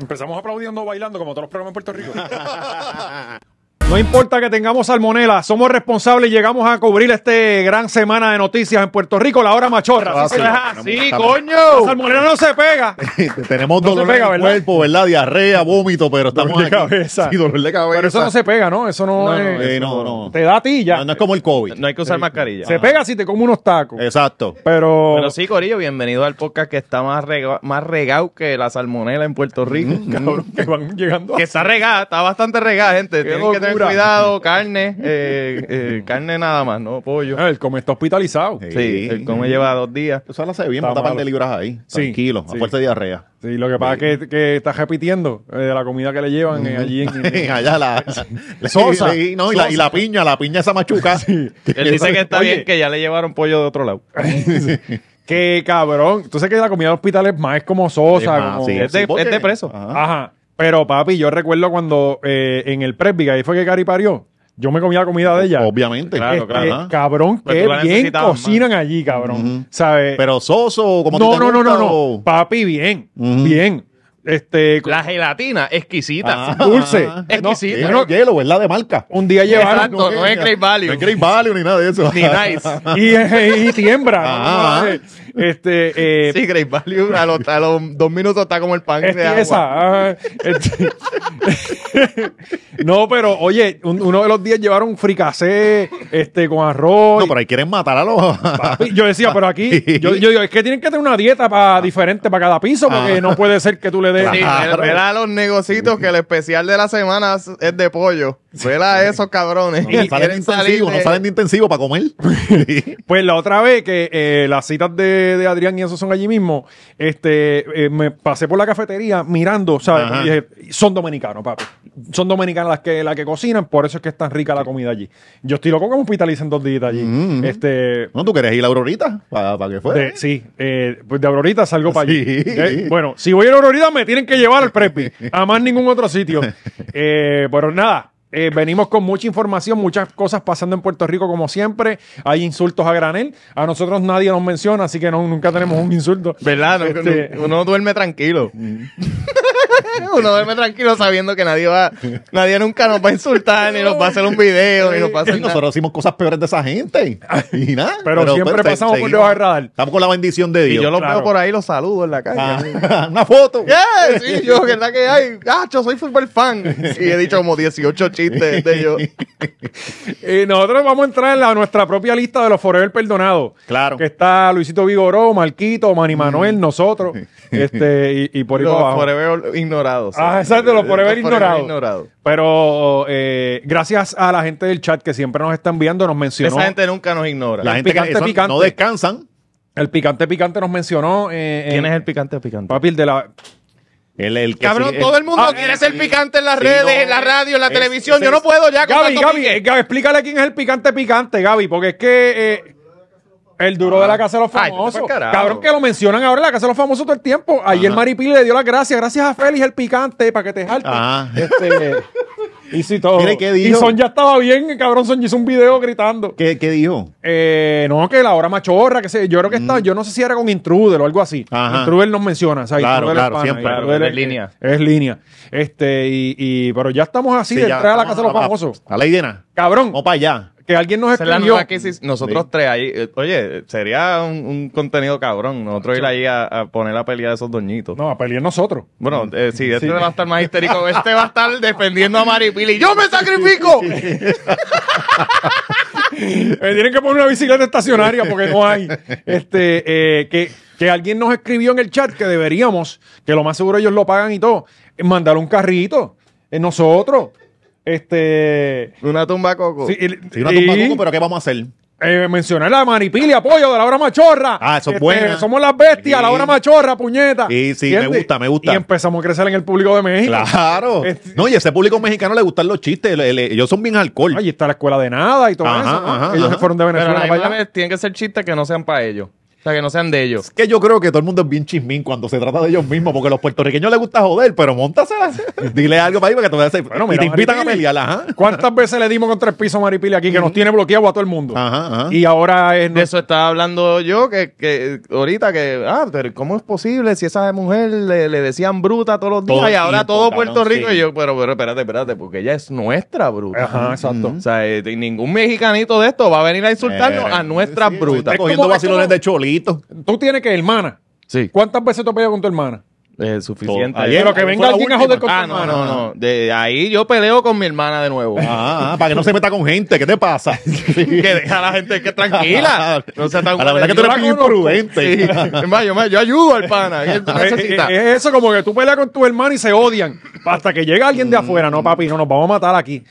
Empezamos aplaudiendo, bailando, como todos los programas en Puerto Rico. No importa que tengamos salmonela, somos responsables y llegamos a cubrir esta gran semana de noticias en Puerto Rico, la hora machorra. Ah, sí, sí, coño. La salmonela no se pega. Tenemos dolor de cuerpo, ¿verdad? Diarrea, vómito, pero estamos dolor de cabeza. Sí, dolor de cabeza. Pero eso no se pega, ¿no? Eso no, no. Te da a ti ya. No, no es como el COVID. No hay que usar mascarilla. Se pega si te comes unos tacos. Exacto. Pero sí, corillo, bienvenido al podcast que está más regado que la salmonela en Puerto Rico. Cabrón, que van llegando. Que está regada, está bastante regada, gente. Tienen que tener cuidado, carne, carne nada más, ¿no? Pollo. El come está hospitalizado. Sí, el come lleva 2 días. Eso lo hace bien, está par de libras ahí. Sí, tranquilo, sí. A fuerza de diarrea. Sí, lo que pasa es que estás repitiendo la comida que le llevan allí en allá la sosa. No, y la piña esa machuca. Sí. Él dice que está oye, bien, que ya le llevaron pollo de otro lado. Sí. Qué cabrón. Tú sabes que la comida de hospital es más como sosa. Es, más, como, sí, es de preso. Ajá. Pero, papi, yo recuerdo cuando en el Presby, que ahí fue que Cari parió, yo me comía la comida de ella. Obviamente. Claro, claro. Cabrón, que bien cocinan más allí, cabrón. ¿Sabes? Pero soso, como no, tú te gusta, no. Papi, bien, bien. La gelatina, exquisita. Dulce. Exquisita. No, hielo, ¿verdad? De marca. Un día llevaron. Exacto, no es Great Value. No es Great Value ni nada de eso. Ni Nice. Y tiembra. Ah, ¿no? Sí, Great Value a los 2 minutos está como el pan de agua. Esa, no, pero oye, uno de los días llevaron fricasé con arroz. No, pero ahí quieren matar a los papi. Yo decía, pero aquí yo digo, es que tienen que tener una dieta diferente para cada piso, porque no puede ser que tú le des. Sí, vela a los negocitos que el especial de la semana es de pollo. Vela a esos cabrones. No, no salen de intensivo para comer. Pues la otra vez que la cita de Adrián y esos son allí mismo, me pasé por la cafetería mirando, ¿sabes? Y dije, son dominicanos, papi. Son dominicanas las que cocinan, por eso es que es tan rica la comida allí. Yo estoy loco como hospitalizan 2 días allí. No, ¿tú querés ir a Aurorita? ¿Para qué fue? Sí, pues de Aurorita salgo para allí. Bueno, si voy a Aurorita me tienen que llevar al Presby, a más ningún otro sitio. Pero nada. Venimos con mucha información, muchas cosas pasando en Puerto Rico como siempre. Hay insultos a granel. A nosotros nadie nos menciona, así que nunca tenemos un insulto. ¿Verdad? Uno duerme tranquilo. Uno duerme tranquilo sabiendo que nadie nunca nos va a insultar, ni nos va a hacer un video, ni nos va a hacer nada. Nosotros hicimos cosas peores de esa gente. Y nada. Pero siempre pasamos por debajo del radar. Estamos con la bendición de Dios. Y yo los veo por ahí, los saludo en la calle. Ah, una foto. Yeah, sí, yo, ¿verdad que hay? Yo soy fútbol fan. Y he dicho como 18 chistes de ellos. Y nosotros vamos a entrar en nuestra propia lista de los Forever Perdonados. Claro. Que está Luisito Vigoró, Marquito, Manny Manuel, nosotros. Y por ahí para abajo. Forever ignorados. Exacto, los Forever ignorados. Pero gracias a la gente del chat que siempre nos están viendo, nos mencionó. Esa gente nunca nos ignora. La gente picante. No descansan. El picante nos mencionó. ¿Quién es el picante? Papi, el de la... El que cabrón, todo el mundo quiere ser picante en las redes, en la radio, en la televisión. Yo no puedo ya con Gaby, explícale quién es el picante, Gaby, porque es que el duro de la Casa de los Famosos. Cabrón, que lo mencionan ahora en la Casa de los Famosos todo el tiempo. Ayer Maripily le dio las gracias a Félix, el picante, para que te jaltes. Hizo y todo. Y Son ya estaba bien, cabrón. Son hizo un video gritando. ¿Qué dijo? No, que la hora machorra, que sé. Yo creo que está. Yo no sé si era con Intruder o algo así. Ajá. Intruder nos menciona. O sea, claro, pana, siempre. Claro, es línea. Es línea. Pero ya estamos así de entrar a la Casa de los Famosos. A la llena. Cabrón. O para allá. Que alguien nos escribió. Nosotros tres ahí. Oye, sería un contenido cabrón. Nosotros ir ahí a poner la pelea de esos doñitos. No, a pelear nosotros. Bueno, si este va a estar más histérico, este va a estar defendiendo a Maripily. ¡Yo me sacrifico! Me tienen que poner una bicicleta estacionaria porque no hay. Que alguien nos escribió en el chat que deberíamos, que lo más seguro ellos lo pagan y todo, mandar un carrito. Nosotros. Una tumba coco. Sí, una tumba coco, pero ¿qué vamos a hacer? Mencionar la Maripily, apoyo de la hora machorra. Eso es bueno. Somos las bestias, la hora machorra, puñeta. Sí, ¿entiendes? Me gusta. Y empezamos a crecer en el público de México. Claro. No, y a ese público mexicano le gustan los chistes. Ellos son bien alcohol. Ahí está la escuela de nada y todo eso. Ellos se fueron de Venezuela. Pero tienen que ser chistes que no sean para ellos. O sea, que no sean de ellos. Es que yo creo que todo el mundo es bien chismín cuando se trata de ellos mismos, porque a los puertorriqueños les gusta joder, pero móntasela. Dile algo para ahí para que te vayas a decir, bueno, mira, y te invitan a pelearla. ¿Eh? ¿Cuántas veces le dimos con Tres Pisos a Maripily aquí, que nos tiene bloqueado a todo el mundo? Y ahora es... De eso estaba hablando yo, que ahorita que... Ah, pero ¿cómo es posible si esa mujer le decían bruta todos los días todo y ahora tiempo, todo Puerto Rico? Sí. Y yo, pero espérate, porque ella es nuestra bruta. Ajá, exacto. O sea, ningún mexicanito de esto va a venir a insultarnos a nuestras brutas. Cogiendo vacilones de cholo. Tú tienes que hermana. Sí. ¿Cuántas veces te has peleado con tu hermana? Suficiente. Ayer, pero que venga alguien a joder con tu hermana. No. De ahí yo peleo con mi hermana de nuevo. Para que no se meta con gente. ¿Qué te pasa? Que deja a la gente que tranquila. No sea tan... A la verdad que tú eres bien imprudente. Sí. Yo ayudo al pana. Es eso, como que tú peleas con tu hermana y se odian. Hasta que llega alguien de afuera. No, papi, no nos vamos a matar aquí.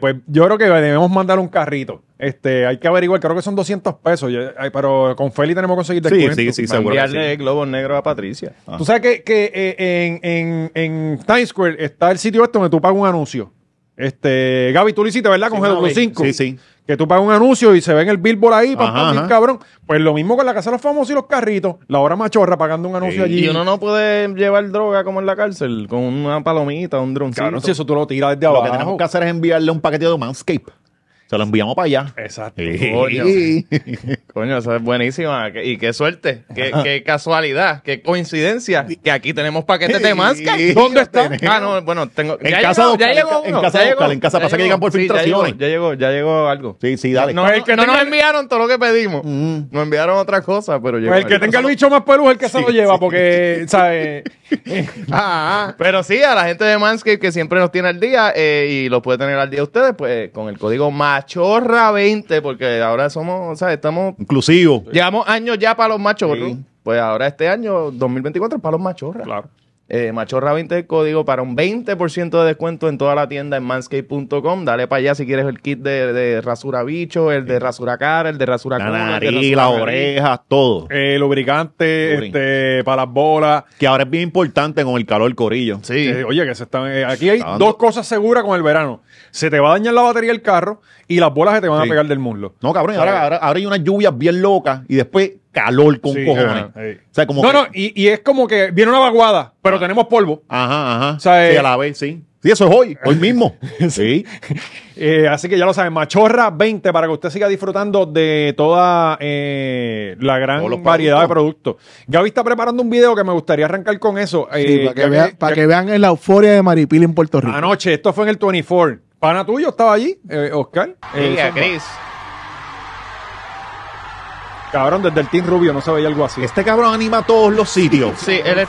Pues yo creo que debemos mandar un carrito. Hay que averiguar, creo que son 200 pesos, pero con Feli tenemos que conseguir descuento. Sí, seguro. Enviarle globos negros a Patricia. Tú sabes que en Times Square está el sitio este donde tú pagas un anuncio. Gaby, tú lo hiciste, ¿verdad? Con GW5. Sí. Que tú pagas un anuncio y se ve en el billboard ahí, papá, cabrón. Pues lo mismo con la Casa de los Famosos y los carritos. La hora machorra pagando un anuncio allí. Y uno no puede llevar droga como en la cárcel, con una palomita, un droncito. Claro, si eso tú lo tiras desde abajo. Lo que tenemos que hacer es enviarle un paquete de Manscaped. Se lo enviamos para allá. Exacto. Coño, esa es buenísima. Y qué suerte, qué casualidad, qué coincidencia que aquí tenemos paquetes de Manscaped. ¿Dónde está? No, bueno, tengo... En casa de Oscar, en casa pasa que llegan por filtraciones. Ya llegó algo. Sí, dale. No nos enviaron todo lo que pedimos. Nos enviaron otra cosa, pero llegó. Pues el que tenga el bicho más peludo es el que se lo lleva, porque, ¿sabes? Pero sí, a la gente de Manscaped que siempre nos tiene al día y lo puede tener al día ustedes, pues con el código Machorra 20, porque ahora somos, o sea, estamos inclusivos. Llevamos años ya para los machorros. Sí. Pues ahora este año 2024 es para los machorras. Claro. Machorra 20 es el código para un 20% de descuento en toda la tienda en manscaped.com. Dale para allá si quieres el kit de rasura bicho, el de rasura cara, el de rasura cola, el de rasura nariz, las orejas, todo. Lubricante para las bolas. Que ahora es bien importante con el calor, corillo. Sí. Oye, que se están. Aquí hay dos cosas seguras con el verano: se te va a dañar la batería del carro y las bolas se te van a pegar del muslo. No, cabrón, ahora hay unas lluvias bien locas y después calor con cojones. O sea, como y es como que viene una vaguada, pero tenemos polvo. O sea, a la vez, Sí, eso es hoy mismo. Así que ya lo saben, Machorra 20, para que usted siga disfrutando de toda la gran variedad de productos. Gaby está preparando un video que me gustaría arrancar con eso. Para que vean la euforia de Maripily en Puerto Rico. Anoche, esto fue en el 24. Pana tuyo estaba allí, Oscar. Chris. Cabrón, desde el Team Rubio no se veía algo así. Este cabrón anima todos los sitios. Sí, él es,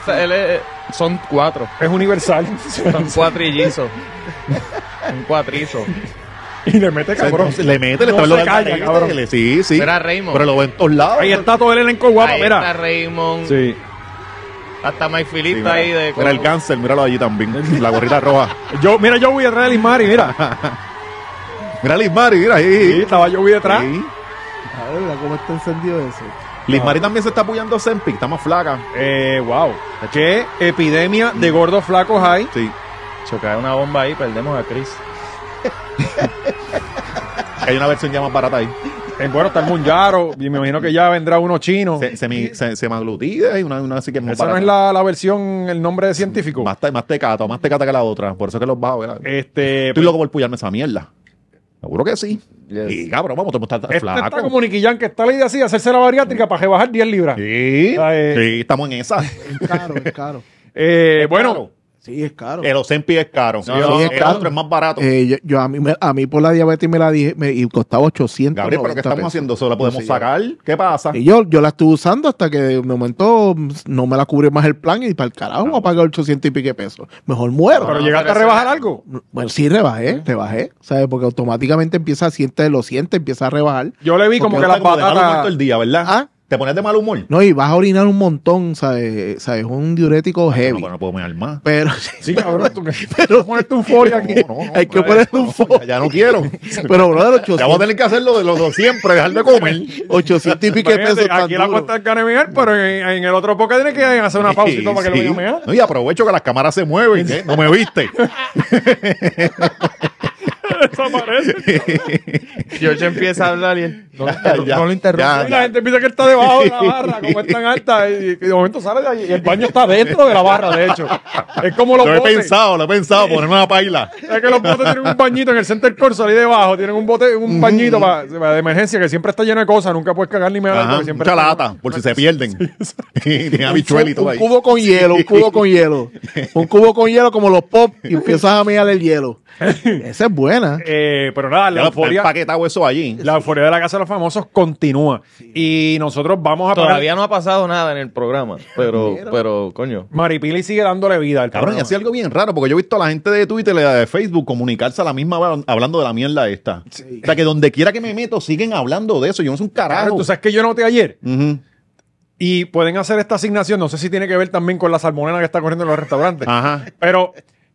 son cuatro. Es universal. Son cuatrillizos. Un cuatrizo. Y le mete, cabrón. Le está hablando de cabrón. Sí. Mira Raymond. Pero lo ve en todos lados. Ahí está todo el elenco guapo, mira. Ahí está Raymond. Sí. Hasta Maifilita ahí de... Mira el cáncer, míralo allí también. La gorrita roja. Mira Joey detrás de Lismari, mira. Mira Lismari, mira ahí. Sí, estaba Joey detrás. Sí. ¿Cómo está encendido eso? Lismari también se está apoyando a Zempic, está más flaca. Wow. ¿Qué epidemia de gordos flacos hay? Sí. Chocar una bomba ahí, perdemos a Chris. Hay una versión ya más barata ahí. Bueno, está el Munjaro, y me imagino que ya vendrá uno chino. Semaglutida y una así que es más barata. Esa no es la versión, el nombre de científico. Más tecata que la otra, por eso es que los bajo. Estoy loco por pullarme esa mierda. Seguro que sí. Yes. Y cabrón, vamos, tenemos que estar flaco. Está como Nicky Jam, que está la idea así, hacerse la bariátrica para rebajar 10 libras. Sí, sí, estamos en esa. Es caro. Bueno. Sí, es caro. El Ozempic es caro. El otro es más barato. A mí por la diabetes me la dije y costaba 800. Gabriel, ¿pero qué estamos haciendo? ¿Eso la podemos sacar? ¿Qué pasa? Y yo la estuve usando hasta que de momento no me la cubrió más el plan y para el carajo voy a pagar 800 y pique pesos. Mejor muero. ¿Pero llegaste a rebajar algo? Bueno, sí, rebajé. ¿Sabes? Porque automáticamente empieza a rebajar. Yo le vi como que las patatas... el día, ¿verdad? Te pones de mal humor. No, y vas a orinar un montón, ¿sabes? Un diurético heavy. No puedo mear más. Pero... Sí, cabrón, pero ponerte un folio aquí. No, hay que ponerte un folio. Ya no quiero. Pero, bro, de los 800... Ya vamos a tener que hacerlo de los siempre, dejar de comer. 800 y pique pesos. Aquí la cuesta del canemear, pero en el otro poco tiene que hacer una pausita para que lo vean. No, y aprovecho que las cámaras se mueven. No me viste. desaparece. George empieza a hablar y él, no lo interrumpe. La gente piensa que está debajo de la barra, como es tan alta, y de momento sale de ahí, y el baño está dentro de la barra, de hecho. Es como los botes. Lo he pensado, ponerme una paila. Es que los botes tienen un bañito en el center console ahí debajo, tienen un bote, un bañito de emergencia que siempre está lleno de cosas, nunca puedes cagar ni mear. Mucha está lata, por si se pierden. Tienen habichuelas y todo ahí. Un cubo con hielo. Un cubo con hielo como los pop y empiezas a mirar el hielo. Esa es buena. Pero nada, la euforia. Eso allí. La euforia de la Casa de los Famosos continúa. Sí. Y nosotros vamos a parar. Todavía no ha pasado nada en el programa, pero coño. Maripily sigue dándole vida al cabrón. Y hacía algo bien raro, porque yo he visto a la gente de Twitter y de Facebook comunicarse a la misma hablando de la mierda esta. Sí. O sea, que donde quiera que me meto siguen hablando de eso. Yo no soy un carajo. Claro, tú sabes que yo noté ayer. Y pueden hacer esta asignación. No sé si tiene que ver también con la salmonela que está corriendo en los restaurantes. Ajá. Pero...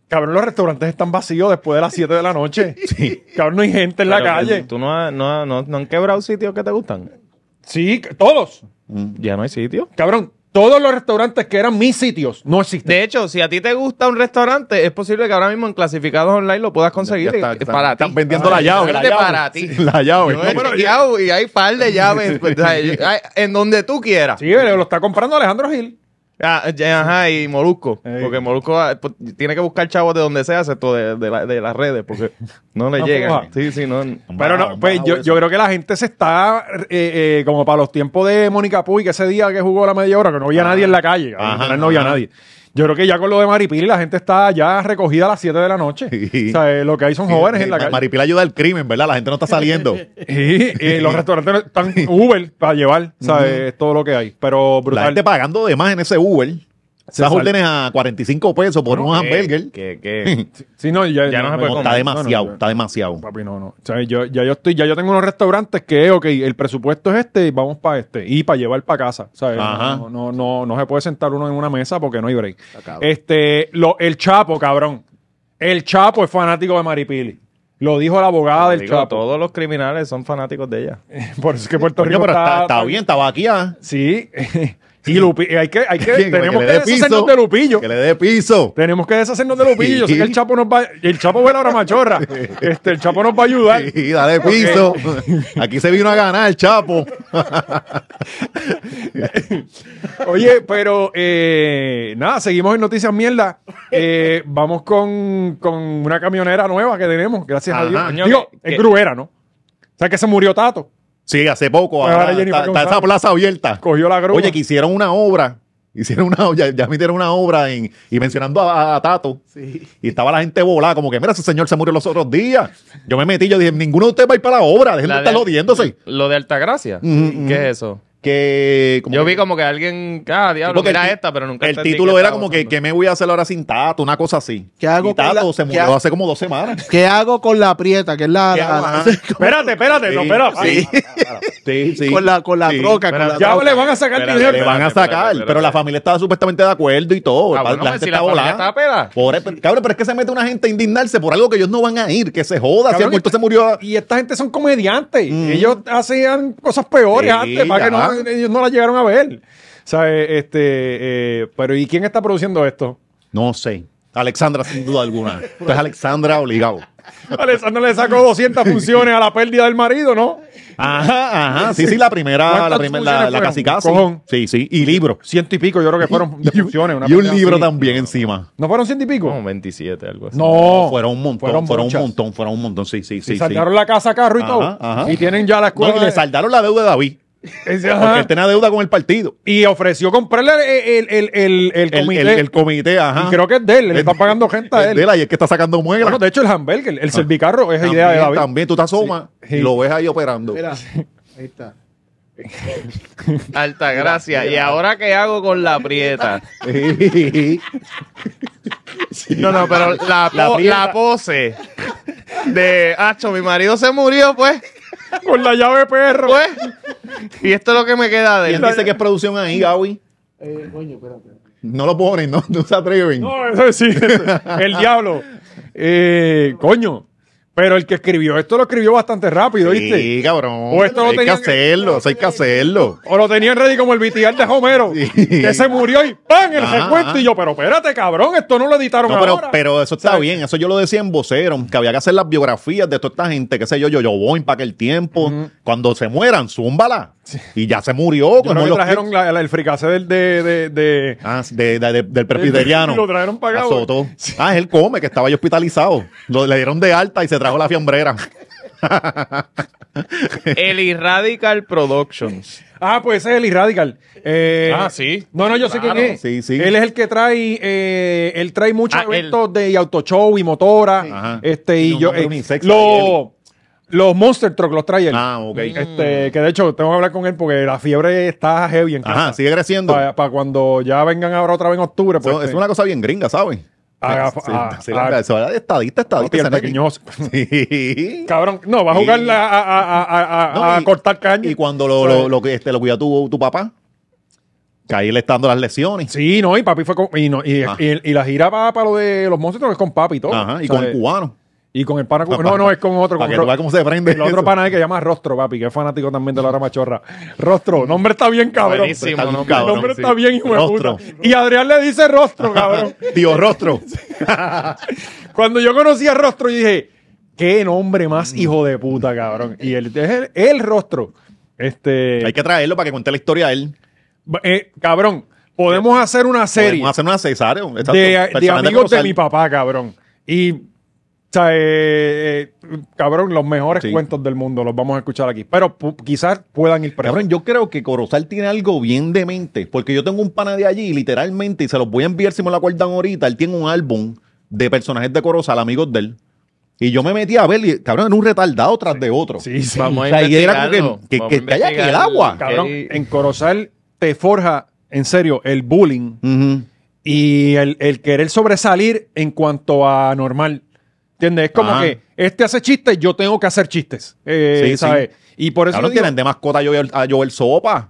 cabrón, los restaurantes están vacíos después de las 7 de la noche. Sí. Cabrón, no hay gente en la calle. ¿Tú no han quebrado sitios que te gustan? Sí, todos. Ya no hay sitios. Cabrón, todos los restaurantes que eran mis sitios no existen. De hecho, si a ti te gusta un restaurante, es posible que ahora mismo en clasificados online lo puedas conseguir. Ya está, para están tí. Vendiendo la llave. Para ti. La llave. Y hay par de llaves en donde tú quieras. Sí, lo está comprando Alejandro Gil. Ajá, y Molusco. Ey. Porque Molusco tiene que buscar chavos de donde sea, excepto de las redes, porque no le llegan. Sí, no. Pero no, pues yo creo que la gente se está como para los tiempos de Mónica Puy, que ese día que jugó la media hora, que no había nadie en la calle. Ajá, no había nadie. Yo creo que ya con lo de Maripily la gente está ya recogida a las 7 de la noche. Sí. O sea, lo que hay son jóvenes en la calle. Maripily ayuda al crimen, ¿verdad? La gente no está saliendo. Sí, los restaurantes están Uber para llevar, ¿sabes? Todo lo que hay. Pero brutal. La gente pagando de más en ese Uber. Las órdenes a 45 pesos por un hamburger. ¿Qué? Sí, no, ya no se puede comer. Está demasiado. Papi, no. O sea, yo tengo unos restaurantes que, ok, el presupuesto es este y vamos para este. Y para llevar para casa. ¿Sabes? No se puede sentar uno en una mesa porque no hay break. El Chapo, cabrón. El Chapo es fanático de Maripily. Lo dijo la abogada del Chapo. Todos los criminales son fanáticos de ella. Por eso es que Puerto Rico está bien, estaba aquí. Sí. Y tenemos que deshacernos de Lupillo. Que le dé piso. Tenemos que deshacernos de Lupillo. Yo sé que el Chapo nos va... El Chapo ve la hora machorra. El Chapo nos va a ayudar. Sí, dale piso. Okay. Aquí se vino a ganar el Chapo. Oye, pero... nada, seguimos en Noticias Mierda. Vamos con una camionera nueva que tenemos, gracias a Dios. Digo, es gruera, ¿no? O sea, que se murió Tato. Sí, hace poco. Está esa plaza abierta. Cogió la grúa. Oye, que hicieron una obra. Ya metieron una obra y mencionando a Tato. Sí. Y estaba la gente volada, como que, mira, ese señor se murió los otros días. Yo me metí, yo dije, ninguno de ustedes va a ir para la obra. Dejen de estar jodiéndose. Lo de Altagracia. ¿Qué es eso? Yo vi como que alguien, diablo, era esta, pero nunca el título era como que, ¿qué me voy a hacer ahora sin Tato? Una cosa así. ¿Qué hago? Y Tato se murió hace como 2 semanas. ¿Qué hago con la prieta? Que es la... Espérate, no, espera. Sí. Con la troca. Ya le van a sacar el dinero. Le van a sacar, pero la familia estaba supuestamente de acuerdo y todo. La gente está volada. Cabrón, pero es que se mete una gente a indignarse por algo que ellos no van a ir, que se joda. Si el muerto se murió... Y esta gente son comediantes. Ellos hacían cosas peores antes, para que no... Ellos no la llegaron a ver. ¿Sabes? Pero ¿y quién está produciendo esto? No sé. Alexandra, sin duda alguna. Esto es Alexandra obligado. Alexandra le sacó 200 funciones a la pérdida del marido, ¿no? Ajá. Sí, la primera, casi. Sí. Y libro. 100 y pico, yo creo que fueron de funciones. Y un libro también encima. ¿No fueron 100 y pico? No, 27, algo así. No, fueron un montón. Fueron un montón, sí. Saldaron la casa, carro y todo. Ajá. Y tienen ya la escuela. No, le saldaron la deuda de David. Porque él tenía deuda con el partido. Y ofreció comprarle el comité. El comité, ajá. Y creo que es de él, le están pagando gente a él. Es de él, y es que está sacando muelas. Bueno, de hecho, el hamburger, el servicarro, es idea de David. También, tú te asomas y lo ves ahí operando. Mira, ahí está. Altagracia. ¿Y ahora qué hago con la prieta? No, pero la pose de Hacho, mi marido se murió, pues. Con la llave perro. Pues, y esto es lo que me queda de él. Dice que es producción ahí, Gaby. Coño, espérate. No lo ponen, no se atreven. No, eso sí. El diablo. Coño. Pero el que escribió esto lo escribió bastante rápido, ¿viste? Sí, cabrón. O esto hay que hacerlo, hay que hacerlo. O lo tenían ready como el BTR de Homero, sí, que se murió y ¡pam! El recuento. Y yo, pero espérate, cabrón, esto no lo editaron ahora. Pero eso está bien, eso yo lo decía en Vocero, que había que hacer las biografías de toda esta gente, qué sé yo, yo voy para aquel tiempo. Cuando se mueran, zúmbala. Sí. Y ya se murió. Yo no trajeron el fricase del presbiteriano. Lo trajeron pagado. Ah, él come, que estaba yo hospitalizado. Le dieron de alta y se trajo la fiambrera. El Radical Productions. Ah, pues ese es el Radical. Sí. No, yo sé quién es. Sí, sí. Él es el que trae, él trae muchos eventos de auto show y motora. Sí. Los Monster Truck los trae él. Ah, ok. Que de hecho tengo que hablar con él porque la fiebre está heavy en casa. Ajá, sigue creciendo. Para cuando ya vengan ahora otra vez en octubre. Pues, es una cosa bien gringa, ¿sabes? Sí. Cabrón, no, va a jugar a cortar caña. Y cuando lo cuida tu papá, que ahí le está dando las lesiones. Sí, no, y papi fue con... Y la gira para lo de los monstruos es con papi y todo. Ajá, y con el cubano. Y con el pana... No, es con otro. Para que tú veas cómo se prende. El otro pana es que llama Rostro, papi, que es fanático también de la hora machorra. Rostro, nombre está bien, cabrón. Buenísimo, cabrón. Nombre está bien, hijo de puta. Y Adrián le dice Rostro, cabrón. Tío Rostro. Cuando yo conocí a Rostro, yo dije, qué nombre más hijo de puta, cabrón. Y él es el Rostro. Hay que traerlo para que cuente la historia de él. Cabrón, podemos hacer una serie. Podemos hacer una cesárea. De amigos de mi papá, cabrón. Y... cabrón, los mejores cuentos del mundo los vamos a escuchar aquí, pero quizás puedan ir presos. Cabrón, yo creo que Corozal tiene algo bien demente, porque yo tengo un pana de allí, literalmente, y se los voy a enviar si me lo acuerdan ahorita. Él tiene un álbum de personajes de Corozal, amigos de él, y yo me metí a ver, y, cabrón, en un retardado tras de otro. Sí. Vamos a investigarlo. Era como que haya que el agua. Cabrón, en Corozal te forja, en serio, el bullying y el querer sobresalir en cuanto a normal. ¿Entiendes? Es como que este hace chistes, yo tengo que hacer chistes. ¿Sabes? Sí. Y por eso. Claro, tienen de mascota a Joey Sopa,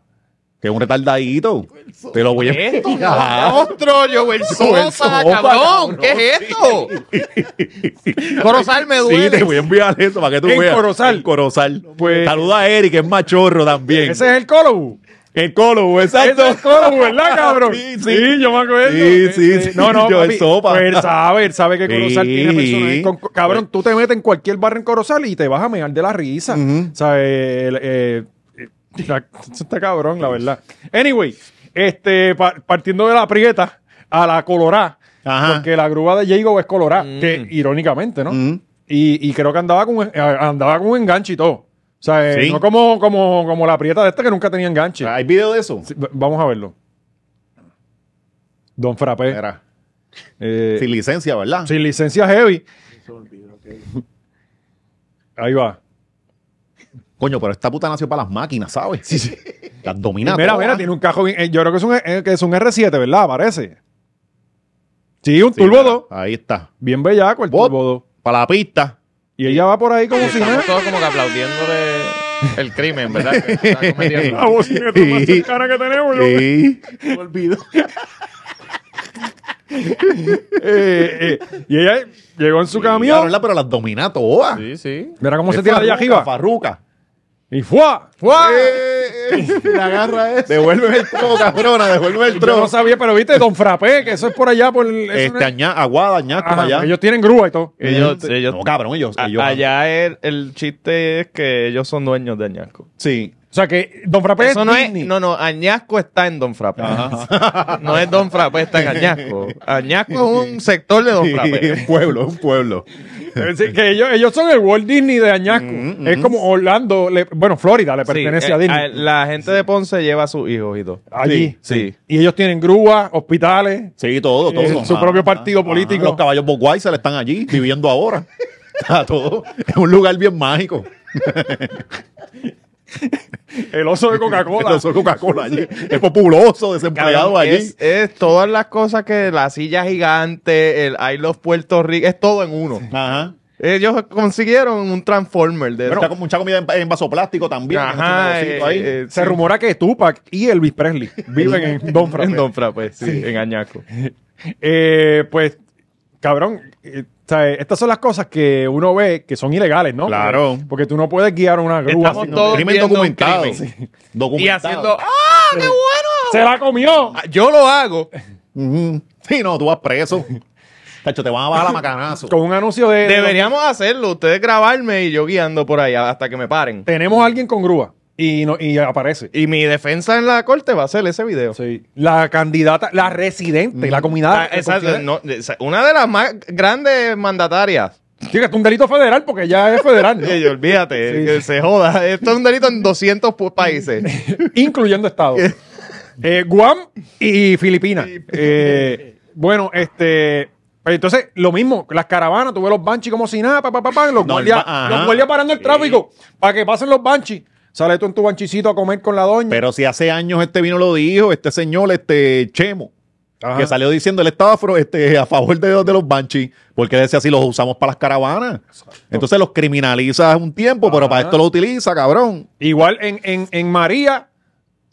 que es un retardadito. Te lo voy a decir. ¡Otro Joey Sopa, cabrón! ¿Qué es esto? Corozal me duele. Sí, te voy a enviar eso para que tú veas. Corozal. Pues... Saluda a Eric, que es machorro también. Ese es el Colobu. El Colobu, exacto. Es el Colobu, ¿verdad, cabrón? Sí, yo me acuerdo. Sí. No, yo papi, Sopa. Pues él sabe que Corozal tiene personajes. Cabrón, tú te metes en cualquier barra en Corozal y te vas a mear de la risa. ¿Sabes? Está cabrón, la verdad. Anyway, partiendo de la prieta a la colorá, porque la grúa de Jhayco es colorá, que irónicamente, ¿no? Y creo que andaba con un enganche y todo. O sea, no como la prieta de esta que nunca tenía enganche. ¿Hay video de eso? Sí, vamos a verlo. Don Frappé. Era. Sin licencia, ¿verdad? Sin licencia heavy. Ahí va. Coño, pero esta puta nació para las máquinas, ¿sabes? Sí. Las domina. Mira, tiene un cajo bien... yo creo que es un R7, ¿verdad? Parece. Sí, un Turbo 2. Ahí está. Bien bellaco el Turbo 2. Para la pista. Y ella va por ahí como si nada. Todos como que aplaudiéndole el crimen, ¿verdad? La bocina es más cercana que tenemos. Me olvido. Y ella llegó en su camión. Claro, pero las domina todas. Sí. Mira cómo se tira allá arriba. Farruca. Y ¡fua! ¡Fua! La agarra esa. Devuélveme el trono, cabrona, devuélveme el trono. Yo no sabía, pero viste, Don Frappé, que eso es por allá, por... Aguada, Añasco, para allá. Ellos tienen grúa y todo. Ellos, no, cabrón, ellos allá el chiste es que ellos son dueños de Añasco. Sí. O sea que Don Frappé eso es No, Añasco está en Don Frappé. No es Don Frappé, está en Añasco. Añasco es un sector de Don Frappé. Sí, un pueblo. Es decir, que ellos son el Walt Disney de Añasco. Es como Orlando, Florida le pertenece a Disney. La gente de Ponce lleva a sus hijos y todo. Allí. Sí. Y ellos tienen grúas, hospitales. Sí, todo. Su propio partido político. Los caballos Budweiser están allí, viviendo ahora. Está todo. Es un lugar bien mágico. El oso de Coca-Cola. El oso de Coca-Cola allí. Es populoso, desempleado, cabrón, allí. Es todas las cosas que la silla gigante, el I Love Puerto Rico, es todo en uno. Ajá. Ellos consiguieron un Transformer. Está con mucha comida en vaso plástico también. Ajá, ahí. Se rumora que Tupac y Elvis Presley viven en Don Frappé. En Añasco. Pues, cabrón... O sea, estas son las cosas que uno ve que son ilegales, ¿no? Claro. Porque tú no puedes guiar una grúa. Estamos todos crimen documentado. Crimen. Documentado. Y haciendo, ¡ah, qué bueno! ¡Se la comió! Yo lo hago. Sí, no, tú vas preso. Tacho, te van a bajar la macanazo. Con un anuncio de... Deberíamos hacerlo. Ustedes grabarme y yo guiando por allá hasta que me paren. Tenemos a alguien con grúa. Y, no, y aparece. Y mi defensa en la corte va a ser ese video. Sí. La candidata, la residente, la comunidad. Una de las más grandes mandatarias. Sí, que es un delito federal porque ya es federal, ¿no? Ellos, olvídate, sí. Que se joda. Esto es un delito en 200 países. Incluyendo Estados. Guam y Filipinas. Bueno, entonces, lo mismo, las caravanas, tú ves los Banshees como si nada, los guardias parando el tráfico para que pasen los Banshees. Sale tú en tu banchicito a comer con la doña. Pero si hace años vino lo dijo, señor, Chemo, ajá, que salió diciendo, él estaba a favor de los Banshees, porque decía, si los usamos para las caravanas. Exacto. Entonces los criminaliza un tiempo, ajá, pero para esto lo utiliza, cabrón. Igual en María,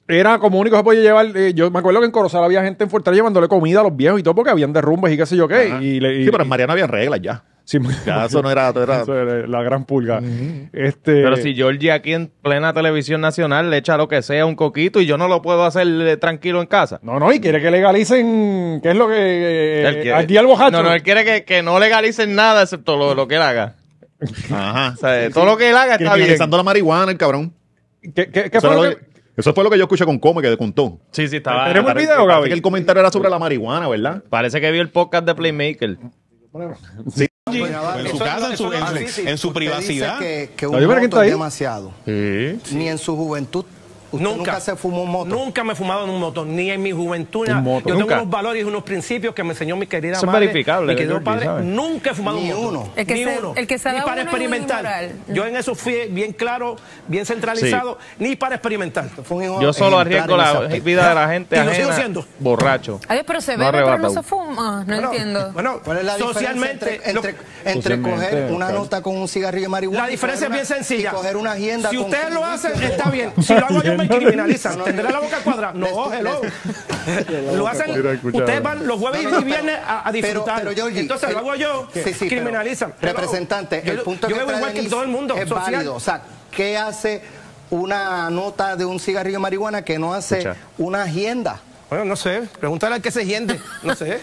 era como único que se podía llevar, yo me acuerdo que en Corozal había gente en Fortaleza llevándole comida a los viejos y todo, porque habían derrumbes y qué sé yo qué. Sí, pero en María no había reglas ya. Sí, ya, eso no era la gran pulga. Pero si Georgie aquí en plena televisión nacional le echa lo que sea un coquito y yo no lo puedo hacer tranquilo en casa. No, y quiere que legalicen. ¿Qué es lo que aquí al bojacho? No, él quiere que no legalicen nada excepto lo que él haga. Ajá. O sea, sí, todo lo que él haga está bien. Legalizando la marihuana, el cabrón. ¿Qué fue lo que... Eso fue lo que yo escuché con Come, que te contó. Sí, estaba. ¿Tenemos el video, Gaby? Que el comentario era sobre la marihuana, ¿verdad? Parece que vio el podcast de Playmaker. Sí. En su casa, en su privacidad. Que un moto es demasiado. Sí. Ni en su juventud. Usted nunca se fumó un moto. Nunca me he fumado en un moto, ni en mi juventud. Tengo unos valores y unos principios que me enseñó mi querida madre. Es verificable. Mi querido padre, nunca he fumado un moto. Ni para experimentar. Yo en eso fui bien claro, bien centralizado, ni para experimentar. Yo solo arriesgo la vida de la gente ajena. Y lo sigo siendo. Borracho. Ay, pero se bebe, pero no se fuma. No entiendo. Bueno, ¿cuál es la diferencia entre coger una nota con un cigarrillo de marihuana? La diferencia es bien sencilla. Si ustedes lo hacen, está bien. Si lo hago yo, criminalizan, tendrá la boca cuadrada. No, hello. Lo hacen. Mira, ustedes van los jueves y viernes a disfrutar. Pero Georgie, entonces lo hago yo. Sí, criminalizan. Representante, el punto yo veo igual que todo el mundo. Es social. Válido. O sea, ¿qué hace una nota de un cigarrillo de marihuana que no hace una agenda? Bueno, no sé. Pregúntale al que se hiende. No sé.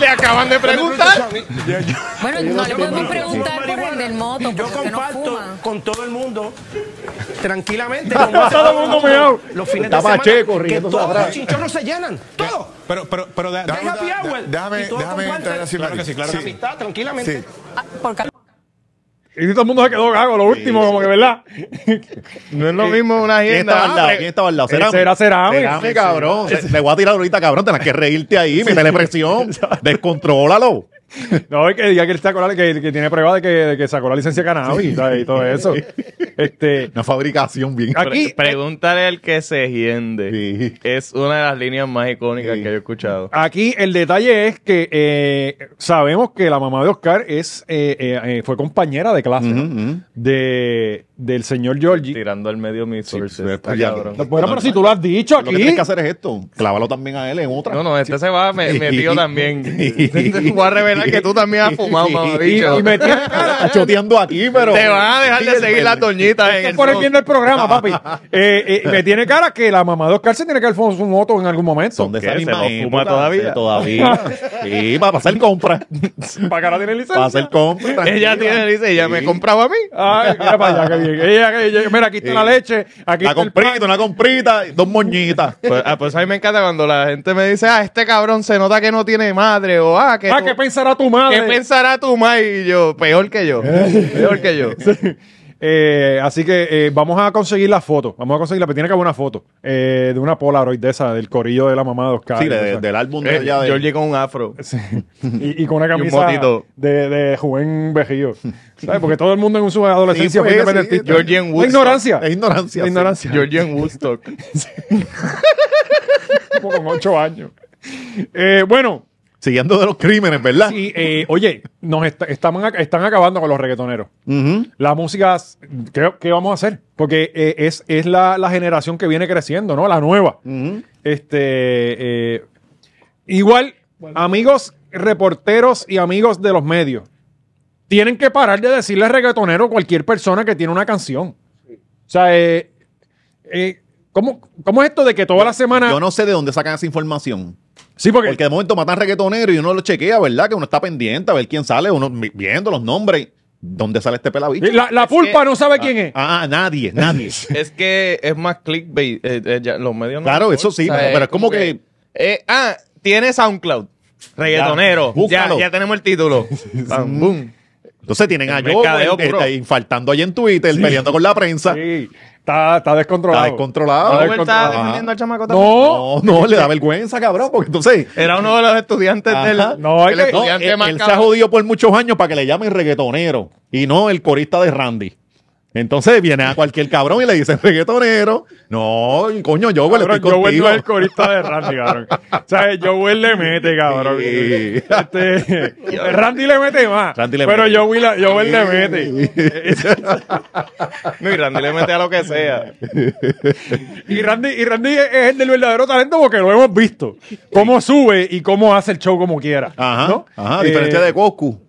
Le acaban de preguntar. Bueno, no le podemos preguntar por el del moto. Yo comparto con todo el mundo tranquilamente. Los fines de semana que todos los chinchorros se llenan. Todo. Pero déjame entrar así. Claro que sí, claro que sí. Amistad, tranquilamente. Y todo el mundo se quedó gago, lo último, como que, ¿verdad? No es lo mismo una agenda. ¿Quién estaba al lado? Cerame, cabrón. Le voy a tirar ahorita, cabrón. Tenés que reírte ahí, métele presión. Descontrólalo. No, es que diga que él sacó la, que tiene prueba de que sacó la licencia de cannabis y todo eso. Una fabricación bien. Aquí, pregúntale al que se hiende. Sí. Es una de las líneas más icónicas que yo he escuchado. Aquí el detalle es que sabemos que la mamá de Oscar fue compañera de clase del señor Georgie. Tirando al medio mis sources. Pero si tú lo has dicho aquí. Lo que tienes que hacer es esto. Clávalo también a él en otra. No, se va metido también. Voy a revelar que tú también has fumado, mamabicho. Y me tienes choteando aquí, pero... Te van a dejar de seguir las doñitas en el... por el bien del programa, papi. Me tiene cara que la mamá de Oscar se tiene que haber fumado su moto en algún momento. ¿Son de esa misma época? ¿Fuma todavía? Todavía. Sí, para hacer compras. ¿Para que ahora tiene licencia? Para hacer compras. Ella tiene licencia. Ella me compraba a mí. Ay, mira para allá, qué bien. Mira, aquí está la leche. Aquí está una comprita, dos moñitas. Pues a mí me encanta cuando la gente me dice, este cabrón se nota que no tiene madre, o que... ¿qué pensará tu madre? ¿Qué pensará tu madre? Y yo, peor que yo. Peor que yo. Sí. Así que vamos a conseguir la foto. Tiene que haber una foto de una Polaroid de esa, del corillo de la mamá de Oscar. Sí, del álbum de ella. Georgie con un afro. Sí. Y con una camisa de Juven Vejillo. ¿Sabes? Porque todo el mundo en su adolescencia fue independentista. Georgie en Woodstock. Es ignorancia. Georgie en Woodstock. Como con 8 años. Bueno. Siguiendo de los crímenes, ¿verdad? Sí, oye, están acabando con los reggaetoneros. La música, ¿qué vamos a hacer? Porque es la generación que viene creciendo, ¿no? La nueva. Igual, Bueno. Amigos reporteros y amigos de los medios, tienen que parar de decirle reggaetonero a cualquier persona que tiene una canción. O sea, ¿cómo es esto de que toda la semana...? Yo no sé de dónde sacan esa información. Sí, porque de momento matan reggaetonero y uno lo chequea, ¿verdad? Que uno está pendiente a ver quién sale, uno viendo los nombres. ¿Dónde sale este pelabicho? La pulpa que no sabe quién es. Nadie. Es que es más clickbait. Los medios no. Claro, eso sí, pero es como que... tiene SoundCloud. Reggaetonero. Ya tenemos el título. Bam, boom. Entonces tienen a Joey infartando allí en Twitter, peleando con la prensa. Sí. Está descontrolado. Robert está defendiendo al chamaco también. No, le da vergüenza, cabrón, porque entonces... Era uno de los estudiantes del... No, el estudiante más él se ha jodido por muchos años para que le llamen reggaetonero y no el corista de Randy. Entonces viene a cualquier cabrón y le dicen reggaetonero. No, coño, yo le estoy contigo. Joel no es el corista de Randy, cabrón. O sea, Joel le mete, cabrón. Sí. Randy le mete más. Pero Joel le mete. No, y Randy le mete a lo que sea. Y Randy es el del verdadero talento porque lo hemos visto. Cómo sube y cómo hace el show como quiera. Ajá, ¿no? Ajá, diferencia de Goku.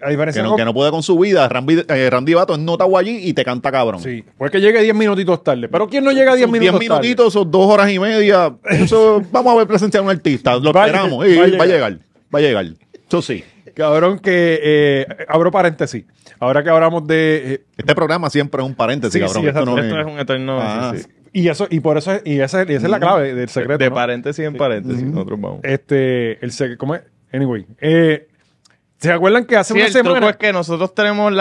Que no puede con su vida. Randy Bato es nota allí y te canta cabrón. Sí, pues que llegue 10 minutitos tarde. Pero ¿quién no llega 10 minutos tarde? 10 minutitos o 2 horas y media. Eso, vamos a ver presenciar a un artista. Lo esperamos. Va a llegar. Eso sí. Cabrón que... abro paréntesis. Ahora que hablamos de... este programa siempre es un paréntesis, sí, cabrón. Sí, esto es un eterno... sí. Y esa es la clave del secreto. De paréntesis en paréntesis. Nosotros vamos. ¿Cómo es? Anyway. ¿Se acuerdan que hace una semana? El truco es que nosotros tenemos el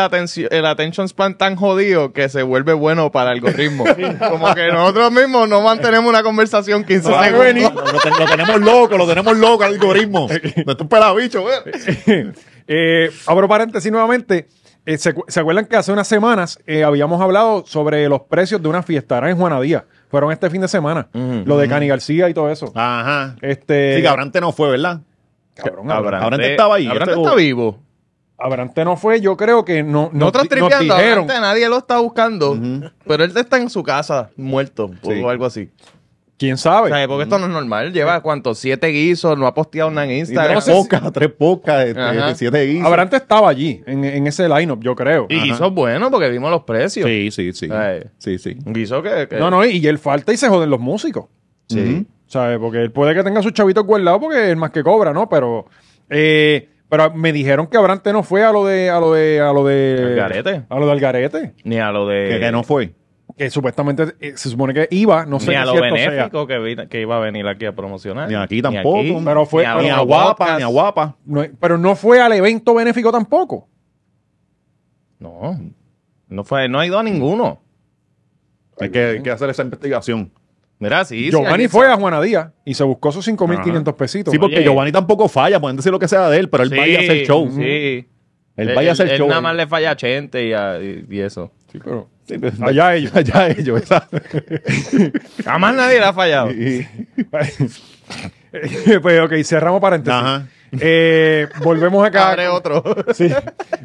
attention span tan jodido que se vuelve bueno para el algoritmo. Como que nosotros mismos no mantenemos una conversación 15 segundos. Lo tenemos loco al algoritmo. No es un pelabicho, güey. Abro paréntesis nuevamente. ¿Se acuerdan que hace unas semanas habíamos hablado sobre los precios de una fiesta? Era en Juanadía. Fueron este fin de semana. Lo de Cani García y todo eso. Ajá. Sí, que Abrante no fue, ¿verdad? Cabrón, Abrante estaba ahí. Abrante está vivo. Abrante no fue, yo creo que no. No estás tripeando, Abrante nadie lo está buscando. Pero él está en su casa, muerto o algo así. ¿Quién sabe? O sea, porque esto no es normal. Lleva, ¿cuánto? 7 guisos, no ha posteado nada en Instagram. Tres pocas, 7 guisos. Abrante estaba allí, en ese line-up, yo creo. Y guisos buenos, porque vimos los precios. Sí. Guiso que... No, y él falta y se joden los músicos. Sí. ¿Sabes? Porque él puede que tenga sus chavitos guardados porque es más que cobra, ¿no? Pero me dijeron que Abrante no fue a lo de Algarete. A lo de Algarete. Ni a lo de... Que no fue. Que supuestamente se supone que iba, no sé. Ni a lo benéfico que iba a venir aquí a promocionar. Ni aquí tampoco. Pero fue, ni a Guapa, ni a Guapa. No, pero no fue al evento benéfico tampoco. No ha ido a ninguno. Hay que hacer esa investigación. Mira, sí, Giovanni fue a Juanadía y se buscó sus 5.500 pesitos. Sí, porque Giovanni tampoco falla, pueden decir lo que sea de él, pero él vaya a hacer show. Sí. Él vaya a hacer show. Él nada más le falla a Chente y eso. Sí, pero... Allá ellos. Jamás nadie le ha fallado. Pues ok, cerramos paréntesis. Ajá. Volvemos acá. Otro. Sí.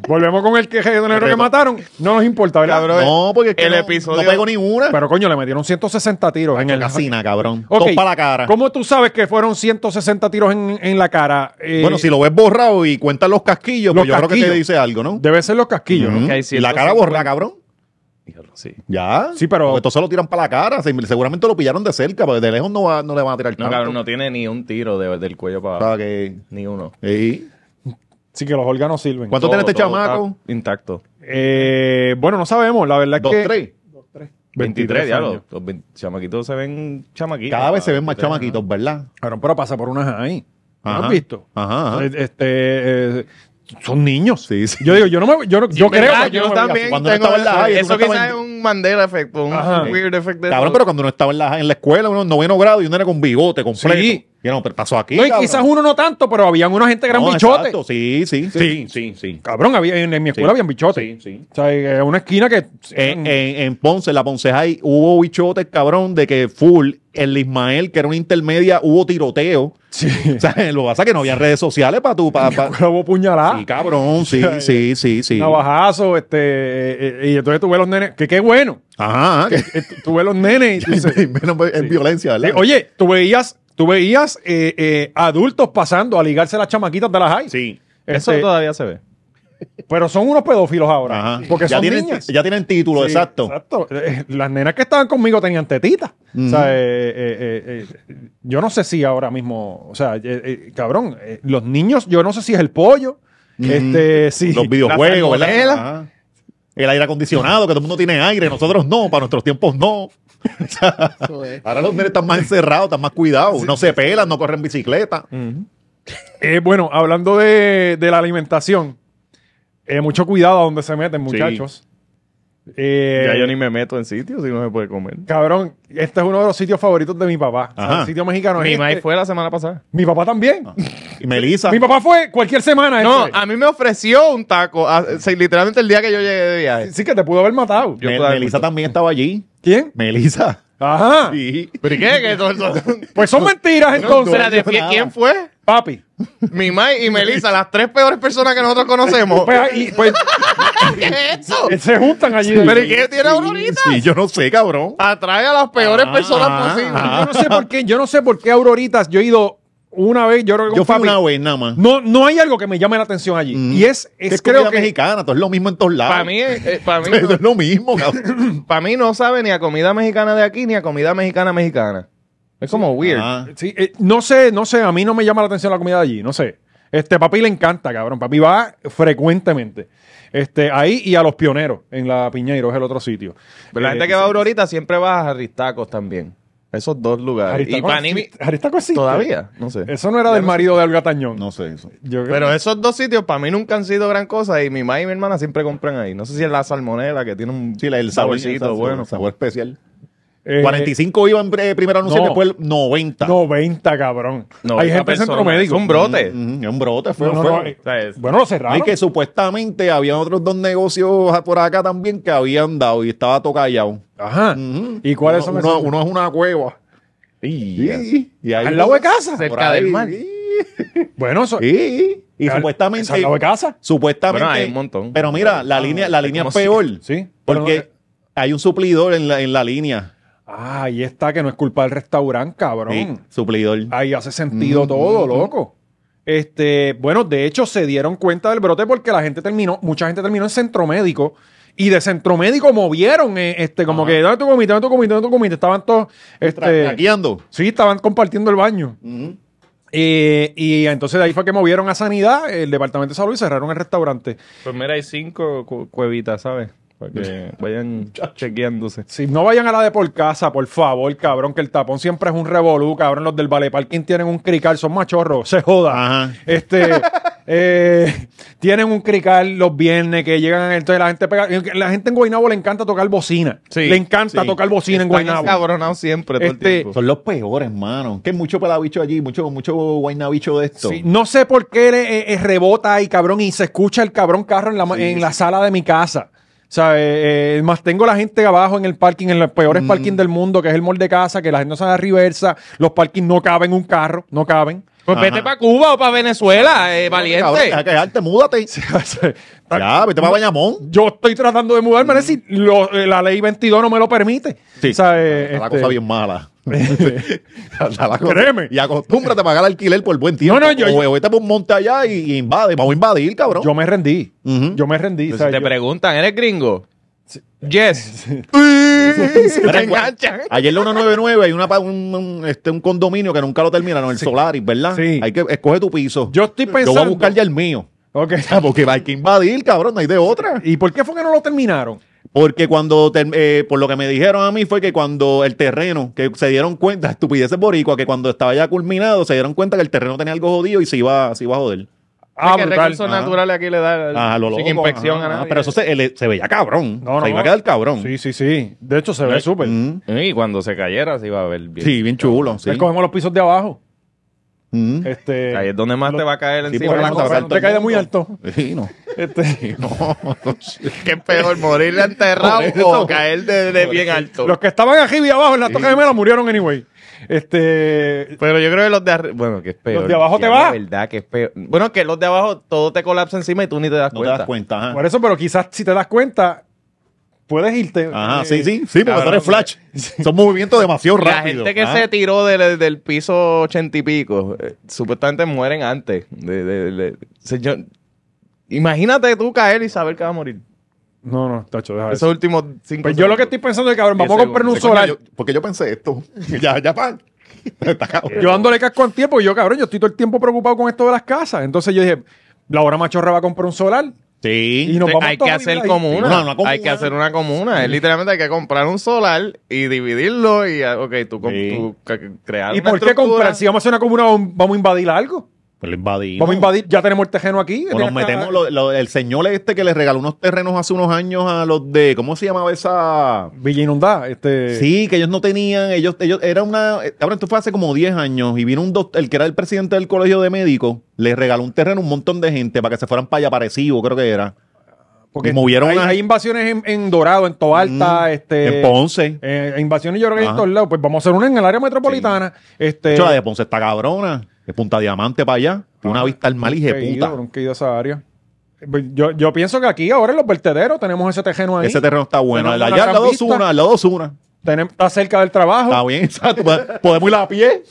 Volvemos con el reggaetonero que mataron. No nos importa, ¿verdad? Cabrón, no, porque es que el episodio no pegó ni una. Pero coño, le metieron 160 tiros en la casina, cabrón. Okay. Todo para la cara. ¿Cómo tú sabes que fueron 160 tiros en la cara? Bueno, si lo ves borrado y cuentan los casquillos, yo creo que te dice algo, ¿no? Debe ser los casquillos, ¿no? Okay, la cara borrada, cabrón. Sí. ¿Ya? Sí, pero... Esto se lo tiran para la cara. Seguramente lo pillaron de cerca, porque de lejos no le van a tirar tanto. No, cabrón, no tiene ni un tiro del cuello para abajo. Ni uno. Sí, que los órganos sirven. ¿Cuánto tiene este chamaco? Intacto. Bueno, no sabemos. La verdad es que... ¿2-3? 23, ya los chamaquitos se ven chamaquitos. Cada vez se ven más chamaquitos, ¿verdad? Claro, pero pasa por unas ahí. ¿No has visto? Ajá. Son niños. Sí. Yo digo, yo creo que yo también. Cuando no estaba en la high, eso quizás es un Mandela effect, un weird effect. Cabrón, pero cuando uno estaba en la escuela, uno en 9º grado y uno era con bigote completo. Sí. Y no, pero pasó aquí. No, y quizás uno no tanto, pero habían una gente gran bichote. Exacto. Sí. Cabrón, en mi escuela habían bichotes. Sí. O sea, en una esquina que... En Ponce, en la Ponce High, hubo bichotes, cabrón, de que full... El Ismael, que era una intermedia, hubo tiroteo. Sí. O sea, lo que pasa es que no había redes sociales para tu papá. Hubo puñalada. Sí, cabrón, sí. Navajazo, y entonces tú ves los nenes, que qué bueno. Ajá. Tú ves los nenes y tú dices, menos violencia, ¿verdad? Oye, tú veías Tú veías adultos pasando a ligarse las chamaquitas de las high. Sí. Eso todavía se ve. Pero son unos pedófilos ahora. Ajá. Porque ya son niñas. Ya tienen título, sí, exacto. Exacto. Las nenas que estaban conmigo tenían tetitas. O sea, yo no sé si ahora mismo... O sea, cabrón, los niños, yo no sé si es el pollo, si los videojuegos, ¿verdad? El aire acondicionado, que todo el mundo tiene aire, nosotros no, para nuestros tiempos no. Ahora los nenes están más encerrados, están más cuidados, sí, no se pelan, no corren bicicleta. Bueno, hablando de la alimentación, mucho cuidado a donde se meten, muchachos. Sí. Ya yo ni me meto en sitios si no se puede comer. Cabrón, este es uno de los sitios favoritos de mi papá. O sea, el sitio mexicano es mi mamá fue la semana pasada. Mi papá también. Y Melissa. Mi papá fue cualquier semana. No, a mí me ofreció un taco. Literalmente el día que yo llegué de viaje. Sí, que te pudo haber matado. Melissa también estaba allí. ¿Quién? Melissa. Ajá. Sí. ¿Pero y qué? Pues son mentiras entonces. Espérate, ¿quién fue? Papi. Mi Mai y Melissa, las tres peores personas que nosotros conocemos. Pues, ¿qué es eso? Se juntan allí. ¿Pero y qué tiene Aurorita? Sí, yo no sé, cabrón. Atrae a las peores personas posibles. Yo no sé por qué Auroritas. Yo he ido una vez, yo creo que yo fui una vez nada más. No hay algo que me llame la atención allí. Y es creo que mexicana, todo es lo mismo en todos lados. Para mí, es lo mismo, cabrón. Para mí no sabe ni a comida mexicana de aquí ni a comida mexicana. Es como weird. Sí, no sé, a mí no me llama la atención la comida de allí, no sé. Papi le encanta, cabrón. Papi va frecuentemente. Ahí y a los pioneros en la Piñeiro, es el otro sitio. Pero la gente que va a Aurorita siempre va a Jarristacos también. Esos dos lugares. ¿Jarristacos existe? Todavía, no sé. Eso no era del marido de Olga Tañón. No sé eso. Pero esos dos sitios para mí nunca han sido gran cosa y mi mamá y mi hermana siempre compran ahí. No sé si es la salmonela que tiene un saborcito bueno, sabor especial. 45 iban primero anuncio, después 90. 90, cabrón. 90 hay gente en Centro Médico. Es un brote. Es un brote. Fue. Bueno, lo cerraron. Y que supuestamente habían otros dos negocios por acá también que habían dado y estaba todo callado. Ajá. ¿Y cuáles son esos? Uno es una cueva. Y ahí al lado de casa. Cerca del mar. Bueno, eso... Y supuestamente... ¿Al lado de casa? Supuestamente... Bueno, hay un montón. Pero mira, la línea es peor. Sí. Porque hay un suplidor en la línea. Ah, ahí está, que no es culpa del restaurante, cabrón. Sí, suplidor. Ahí hace sentido todo, loco. Bueno, de hecho, se dieron cuenta del brote porque mucha gente terminó en Centro Médico y de Centro Médico movieron, como que, dame tu comité. Estaban todos, traqueando. Sí, estaban compartiendo el baño. Y entonces de ahí fue que movieron a Sanidad, el Departamento de Salud, y cerraron el restaurante. Pues mira, hay 5 cuevitas, ¿sabes? Que vayan chequeándose. Si no vayan a la de por casa, por favor, cabrón, que el tapón siempre es un revolú, cabrón. Los del Vale Parking tienen un crical, son machorros, se joda. Ajá. Tienen un crical los viernes que llegan, entonces la gente en Guaynabo le encanta tocar bocina. Sí, le encanta tocar bocina. Están en Guaynabo cabronados siempre todo el tiempo. Son los peores, hermano. Que mucho pelabicho allí, mucho guaynabicho de esto. Sí, no sé por qué rebota ahí, cabrón, y se escucha el cabrón carro en la sala de mi casa. O sea, más tengo la gente abajo en el parking, en los peores parking del mundo, que es el mall de casa, que la gente no sale a reversa, los parkings no caben un carro, no caben. Pues vete para Cuba o para Venezuela, valiente. Cabrón, deja quedarte, múdate. Ya, vete para Bayamón. Yo estoy tratando de mudarme, es decir, la ley 22 no me lo permite. Sí, o sea, la cosa bien mala. Créeme. Y acostúmbrate a pagar alquiler por buen tiempo. No, vete por un monte allá y invade. Vamos a invadir, cabrón. Yo me rendí. Yo me rendí. Si te preguntan, ¿eres gringo? Sí. Yes. Ayer la 199 hay un condominio que nunca lo terminaron, el Solaris, ¿verdad? Sí. Hay que escoger tu piso. Yo estoy pensando. Yo voy a buscar ya el mío. Okay. Porque hay que invadir, cabrón, no hay de otra. ¿Y por qué fue que no lo terminaron? Porque por lo que me dijeron a mí fue que cuando el terreno, que se dieron cuenta, estupideces boricua, que cuando estaba ya culminado, se dieron cuenta que el terreno tenía algo jodido y se iba a joder. Ah, que recursos naturales aquí le da sin inspección a nadie. Pero eso se veía cabrón. No. Iba a quedar cabrón. Sí. De hecho, se ve súper. Y cuando se cayera se iba a ver bien. Sí, bien chulo. Sí. Cogemos los pisos de abajo. Ahí es donde más te va a caer encima. No te caes de muy alto. Sí, no. Qué peor, morirle enterrado o caer de bien alto. Los que estaban arriba y abajo en la toca de mela murieron anyway. Pero yo creo que los de arriba, bueno, que es peor. Los de abajo te va. La verdad que es peor. Bueno, que los de abajo todo te colapsa encima y tú ni te das cuenta. Por eso, pero quizás si te das cuenta, puedes irte. Ajá, sí, porque tú eres flash. Son movimientos demasiado rápidos. La gente que se tiró del piso 80 y pico, supuestamente mueren antes. Señor, imagínate tú caer y saber que vas a morir. No, tacho, deja esos últimos 5 Pues segundos. Yo lo que estoy pensando es, cabrón, vamos a comprar un solar. Porque yo pensé esto. ya, pan. Yo dándole casco al tiempo. Y yo, cabrón, yo estoy todo el tiempo preocupado con esto de las casas. Entonces yo dije, la hora machorra va a comprar un solar. Sí. Y nos vamos hay que hacer comuna. No, hay que hacer una comuna. Sí. Es literalmente hay que comprar un solar y dividirlo y, ok, tú crear. ¿Y por qué comprar? Si vamos a hacer una comuna, vamos a invadir algo. Vamos a invadir, ya tenemos el terreno aquí. Nos metemos el señor este que le regaló unos terrenos hace unos años a los de, ¿cómo se llamaba esa? Villa Inundada. Sí, que ellos no tenían, ellos era una, ahora esto fue hace como 10 años y vino el que era el presidente del colegio de médicos, le regaló un terreno a un montón de gente para que se fueran para allá, parecido, creo que era. Porque movieron hay invasiones en Dorado, en Toalta, en Ponce. Invasiones yo creo que en todos lados. Pues vamos a hacer una en el área metropolitana. Sí. La de Ponce está cabrona. De Punta Diamante para allá. Una vista al mal y jeputa. Yo pienso que aquí ahora en los vertederos tenemos ese terreno ahí. Ese terreno está bueno. Allá al lado Osuna, está cerca del trabajo. Está bien, exacto. Podemos ir a pie.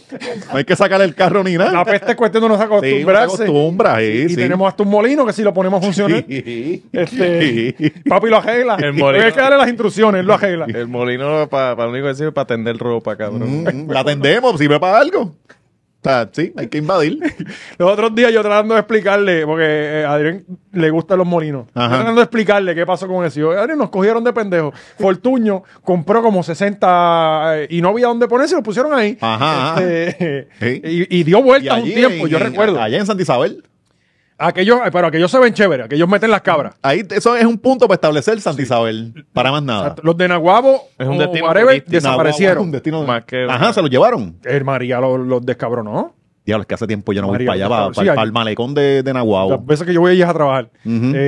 No hay que sacar el carro ni nada. La peste es cuestión de no acostumbrarse. Sí, y tenemos hasta un molino que si lo ponemos a funcionar. Sí. Papi lo arregla. El molino. Hay que darle las instrucciones, él lo arregla. El molino, para lo único que sirve es para tender ropa, cabrón. La tendemos, sirve para algo. Sí, hay que invadir. Los otros días yo tratando de explicarle, porque a Adrián le gustan los molinos. Yo tratando de explicarle qué pasó con eso. Yo, Adrián, nos cogieron de pendejo. Fortuño compró como 60 y no había dónde ponerse, los pusieron ahí. Y dio vueltas un tiempo, yo recuerdo. Allá en Santa Isabel. Aquellos se ven chéveres, aquellos meten las cabras. Ahí eso es un punto para establecer Santa Isabel, para más nada. Los de Naguabo desaparecieron. Ajá, se los llevaron. El María los descabronó. Diablo, es que hace tiempo yo no voy para allá, para el malecón de Naguabo. Las veces que yo voy allí a trabajar,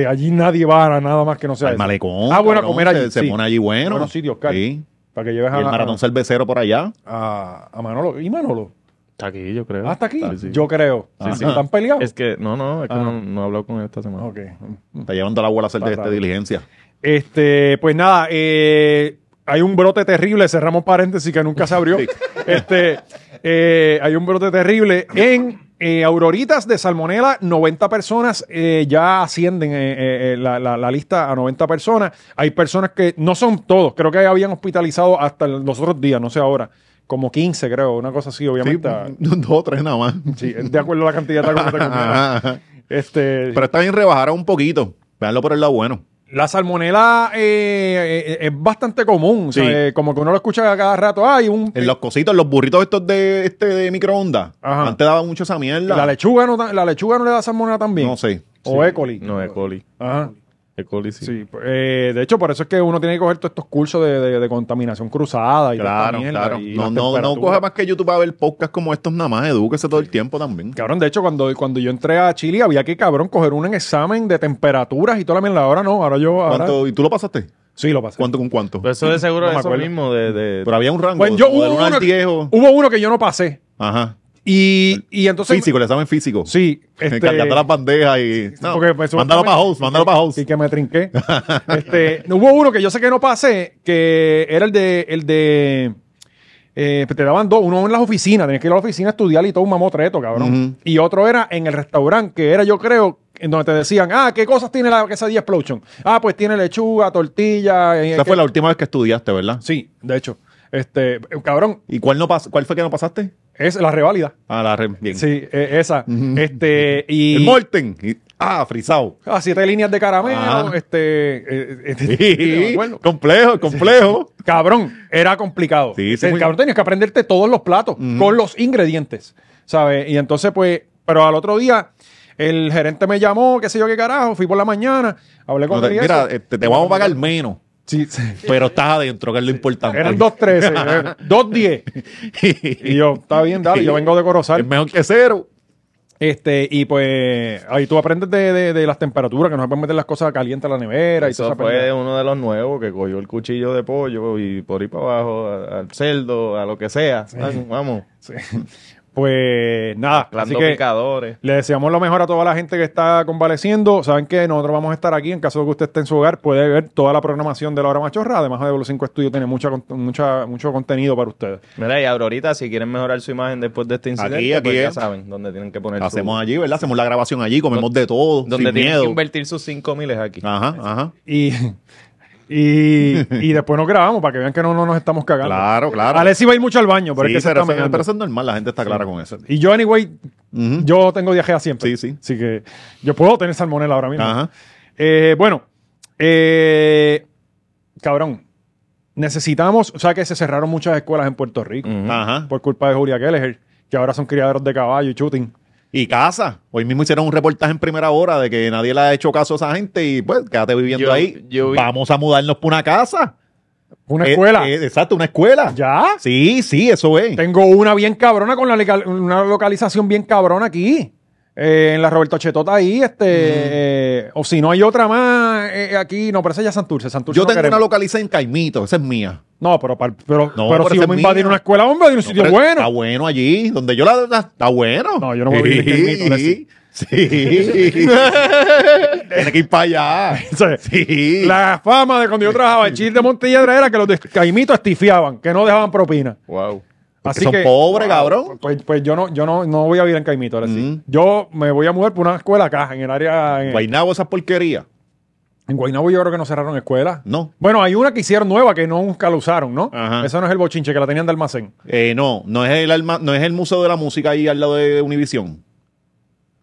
allí nadie va a nada más que no sea el malecón. Ah, bueno, a comer allí. Se pone allí bueno. Buenos sitios, Oscar. Sí. Para que lleves a... el maratón cervecero por allá. A Manolo. ¿Y Manolo? Está aquí, yo creo. ¿Hasta aquí? Sí. Yo creo. Sí. ¿Están peleados? Es que no he hablado con él esta semana. Okay. Está llevando la abuela a hacer diligencia. Pues nada, hay un brote terrible, cerramos paréntesis que nunca se abrió. Sí. Hay un brote terrible en auroritas de salmonela, 90 personas ya ascienden la lista a 90 personas. Hay personas que no son todos, creo que habían hospitalizado hasta los otros días, no sé ahora. Como 15, creo, una cosa así, obviamente. Sí, 2 o 3 nada más. Sí, de acuerdo a la cantidad de tacos que te comieron. Pero está bien rebajar un poquito. Veanlo por el lado bueno. La salmonela es bastante común. Sí. O sea, como que uno lo escucha a cada rato. En los cositos, los burritos estos de microondas. Ajá. Antes daba mucho esa mierda. ¿La lechuga no le da salmonela también? No sé. ¿O E. coli? No, E. coli. Ajá. Sí. De hecho, por eso es que uno tiene que coger todos estos cursos de contaminación cruzada. Y claro. No coja más que YouTube a ver podcasts como estos nada más, edúquese todo el tiempo también. Cabrón, de hecho, cuando yo entré a Chile había que, cabrón, coger un examen de temperaturas y toda la mierda. Ahora no, ahora yo... ¿Y tú lo pasaste? Sí, lo pasé. ¿Cuánto con cuánto? Pero eso de seguro es eso mismo de... Pero había un rango. Bueno, hubo uno que yo no pasé. Ajá. Y entonces... Físico, el examen físico. Sí. Cargando las bandejas y... No, mándalo para host. Y que me trinqué. Hubo uno que yo sé que no pasé, que era el de te daban 2. Uno en las oficinas, tenías que ir a la oficina a estudiar y todo un mamotreto, cabrón. Y otro era en el restaurante, que era yo creo... en donde te decían, ¿qué cosas tiene la quesadilla explosion? Pues tiene lechuga, tortilla... Esa fue la última vez que estudiaste, ¿verdad? Sí, de hecho. Cabrón... ¿Y cuál fue que no pasaste? Es la reválida. Bien. Sí, esa. Y... el Morten. Frisado. 7 líneas de caramelo. Sí, bueno. Complejo. Cabrón, era complicado. Sí, cabrón, tenías que aprenderte todos los platos con los ingredientes, ¿sabes? Y entonces, pues... Pero al otro día... el gerente me llamó, qué sé yo qué carajo, fui por la mañana, hablé con él. Mira, te vamos a pagar menos. Sí. Pero estás adentro, que es lo importante. Eran 2.13, 2.10. Y yo, está bien, dale, yo vengo de Corozal. Es mejor que 0. Y pues ahí tú aprendes de las temperaturas, que no se pueden meter las cosas calientes a la nevera. Eso y fue uno de los nuevos que cogió el cuchillo de pollo y por ahí para abajo, al cerdo, a lo que sea. Sí. Vamos. Sí. Pues nada, así que le deseamos lo mejor a toda la gente que está convaleciendo. Saben que nosotros vamos a estar aquí. En caso de que usted esté en su hogar, puede ver toda la programación de La Hora Machorra. Además de los 5 estudios, tiene mucho contenido para ustedes. Mira, y ahorita, si quieren mejorar su imagen después de este incidente, aquí pues ya saben dónde tienen que poner. Hacemos allí, ¿verdad? Hacemos la grabación allí, comemos de todo, donde tienen miedo. Que invertir sus 5,000 aquí. Ajá, ajá. Y después nos grabamos para que vean que no nos estamos cagando. Claro, claro. Alex iba a ir mucho al baño, pero sí, es que pero eso es normal, la gente está clara con eso. Y yo, anyway, yo tengo diarrea siempre. Sí, sí. Así que yo puedo tener salmonela ahora mismo. Ajá. Bueno, cabrón, necesitamos, o sea que se cerraron muchas escuelas en Puerto Rico por culpa de Julia Keller, que ahora son criaderos de caballo y shooting. Y casa. Hoy mismo hicieron un reportaje en Primera Hora de que nadie le ha hecho caso a esa gente y pues quédate viviendo ahí. Vamos a mudarnos por una casa. Una escuela. Exacto, una escuela. ¿Ya? Sí, sí, eso es. Tengo una bien cabrona con una localización bien cabrona aquí. En la Roberto Chetota ahí, o si no hay otra más aquí, no, pero esa ya es Santurce. Santurce yo tengo una localiza en Caimito, esa es mía. No, pero si vamos a invadir una escuela, vamos a invadir un sitio bueno. Está bueno allí, donde yo está bueno. No, yo no voy a vivir en Caimito. Sí. Tiene que ir para allá. Sí. La fama de cuando yo trabajaba en Chile de Montelledra era que los de Caimito estifiaban, que no dejaban propina. Wow. Así son pobres, cabrón. Pues yo no voy a vivir en Caimito ahora sí. Yo me voy a mudar por una escuela acá, en el área... Guaynabo, esas porquerías. En Guaynabo yo creo que no cerraron escuelas. No. Bueno, hay una que hicieron nueva que nunca la usaron, ¿no? Ajá. Esa no es el bochinche, que la tenían de almacén. No es el Museo de la Música ahí al lado de Univisión.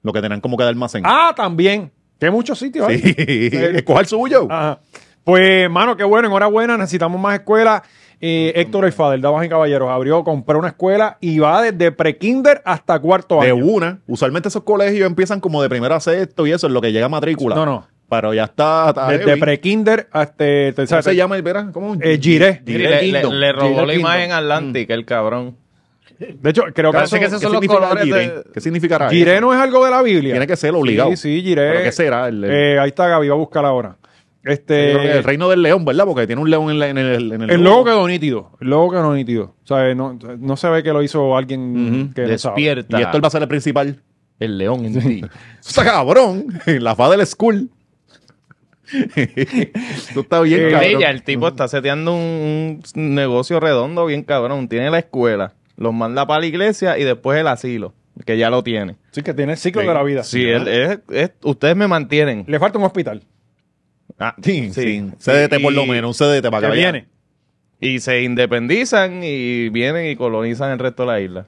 Lo que tenían como que de almacén. Ah, también. Que hay muchos sitios ahí. Sí. Escoja el suyo. Ajá. Pues, mano, qué bueno. Enhorabuena. Necesitamos más escuelas. Héctor El Fader, Damas y Caballeros, abrió, compró una escuela y va desde pre-kinder hasta cuarto año. De una. Usualmente esos colegios empiezan como de primero a sexto y eso es lo que llega a matrícula. No. Pero ya está desde pre-kinder hasta... ¿Cómo se llama? ¿Cómo? Giré. Le robó la imagen a Atlantic, el cabrón. De hecho, creo que esos son los colores de... ¿Qué significará? Giré no es algo de la Biblia. Tiene que ser obligado. Sí, sí, Giré. ¿Pero qué será? Ahí está Gaby, va a buscar ahora. El reino del león, ¿verdad? Porque tiene un león en el logo quedó nítido. El logo quedó nítido. O sea, no se ve que lo hizo alguien que despierta. No sabe. Y esto va a ser el principal. El león en sí. Está cabrón. En la FA del school. Tú estás bien, cabrón. Ella, el tipo está seteando un negocio redondo bien cabrón. Tiene la escuela, los manda para la iglesia y después el asilo, que ya lo tiene. Sí, que tiene el ciclo de la vida. Sí, ustedes me mantienen. Le falta un hospital. Ah, sí. CDT por lo menos, un CDT para que viene. Y se independizan y vienen y colonizan el resto de la isla.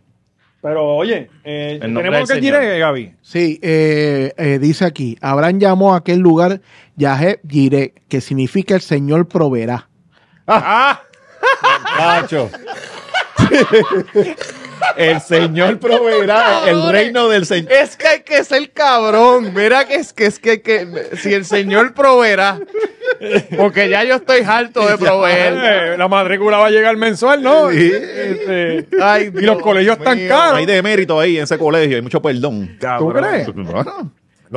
Pero oye, tenemos que Giré, Gaby. Sí, dice aquí, Abraham llamó a aquel lugar Yahé Giré, que significa el Señor proveerá. ¡Macho! El Señor proveerá el reino del Señor. Es que hay que ser cabrón. Mira que si el Señor proveerá, porque ya yo estoy harto de proveer. La matrícula va a llegar mensual, ¿no? Sí. Ay, y los colegios están caros. Hay demérito ahí en ese colegio, hay mucho perdón. ¿Tú crees? Bueno.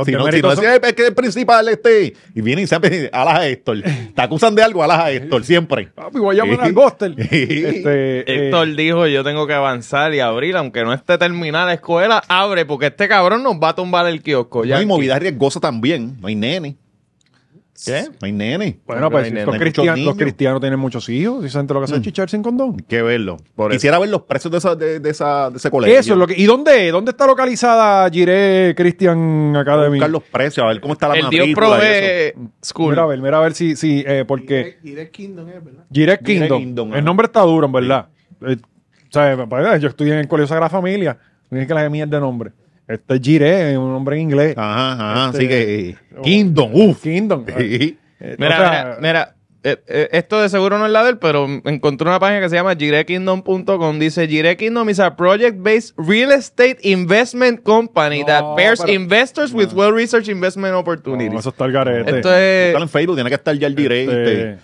Si no es que el principal y vienen y siempre alas a Héctor. Te acusan de algo, alas a Héctor, siempre. Papi, voy a llamar al Góster. Héctor dijo, yo tengo que avanzar y abrir, aunque no esté terminada la escuela, abre, porque este cabrón nos va a tumbar el kiosco. Ya no hay movilidad riesgosa también, no hay nene. ¿Qué? No hay nene. Bueno, pues los cristianos tienen muchos hijos y saben lo que hacen chichar sin condón. Que verlo. Quisiera ver los precios de ese colegio. Eso es lo que. ¿Y dónde está localizada Giré Christian Academy? Buscar los precios, a ver cómo está la matrícula. El Dios provee school. Mira a ver si porque Giré Kingdom es, ¿verdad? Giré Kingdom. El nombre está duro, en verdad. O sea, yo estudié en el Colegio Sagrada Familia. Miren que la mierda de nombre. Este Giré es un nombre en inglés. Ajá, así que... Kingdom, Kingdom. Sí. Mira, esto de seguro no es la de él, pero encontré una página que se llama girekingdom.com. Dice, Giré Kingdom is a project-based real estate investment company that pairs investors with well-researched investment opportunities. Eso está el garete. Esto es... Está en Facebook, tiene que estar ya el Giré.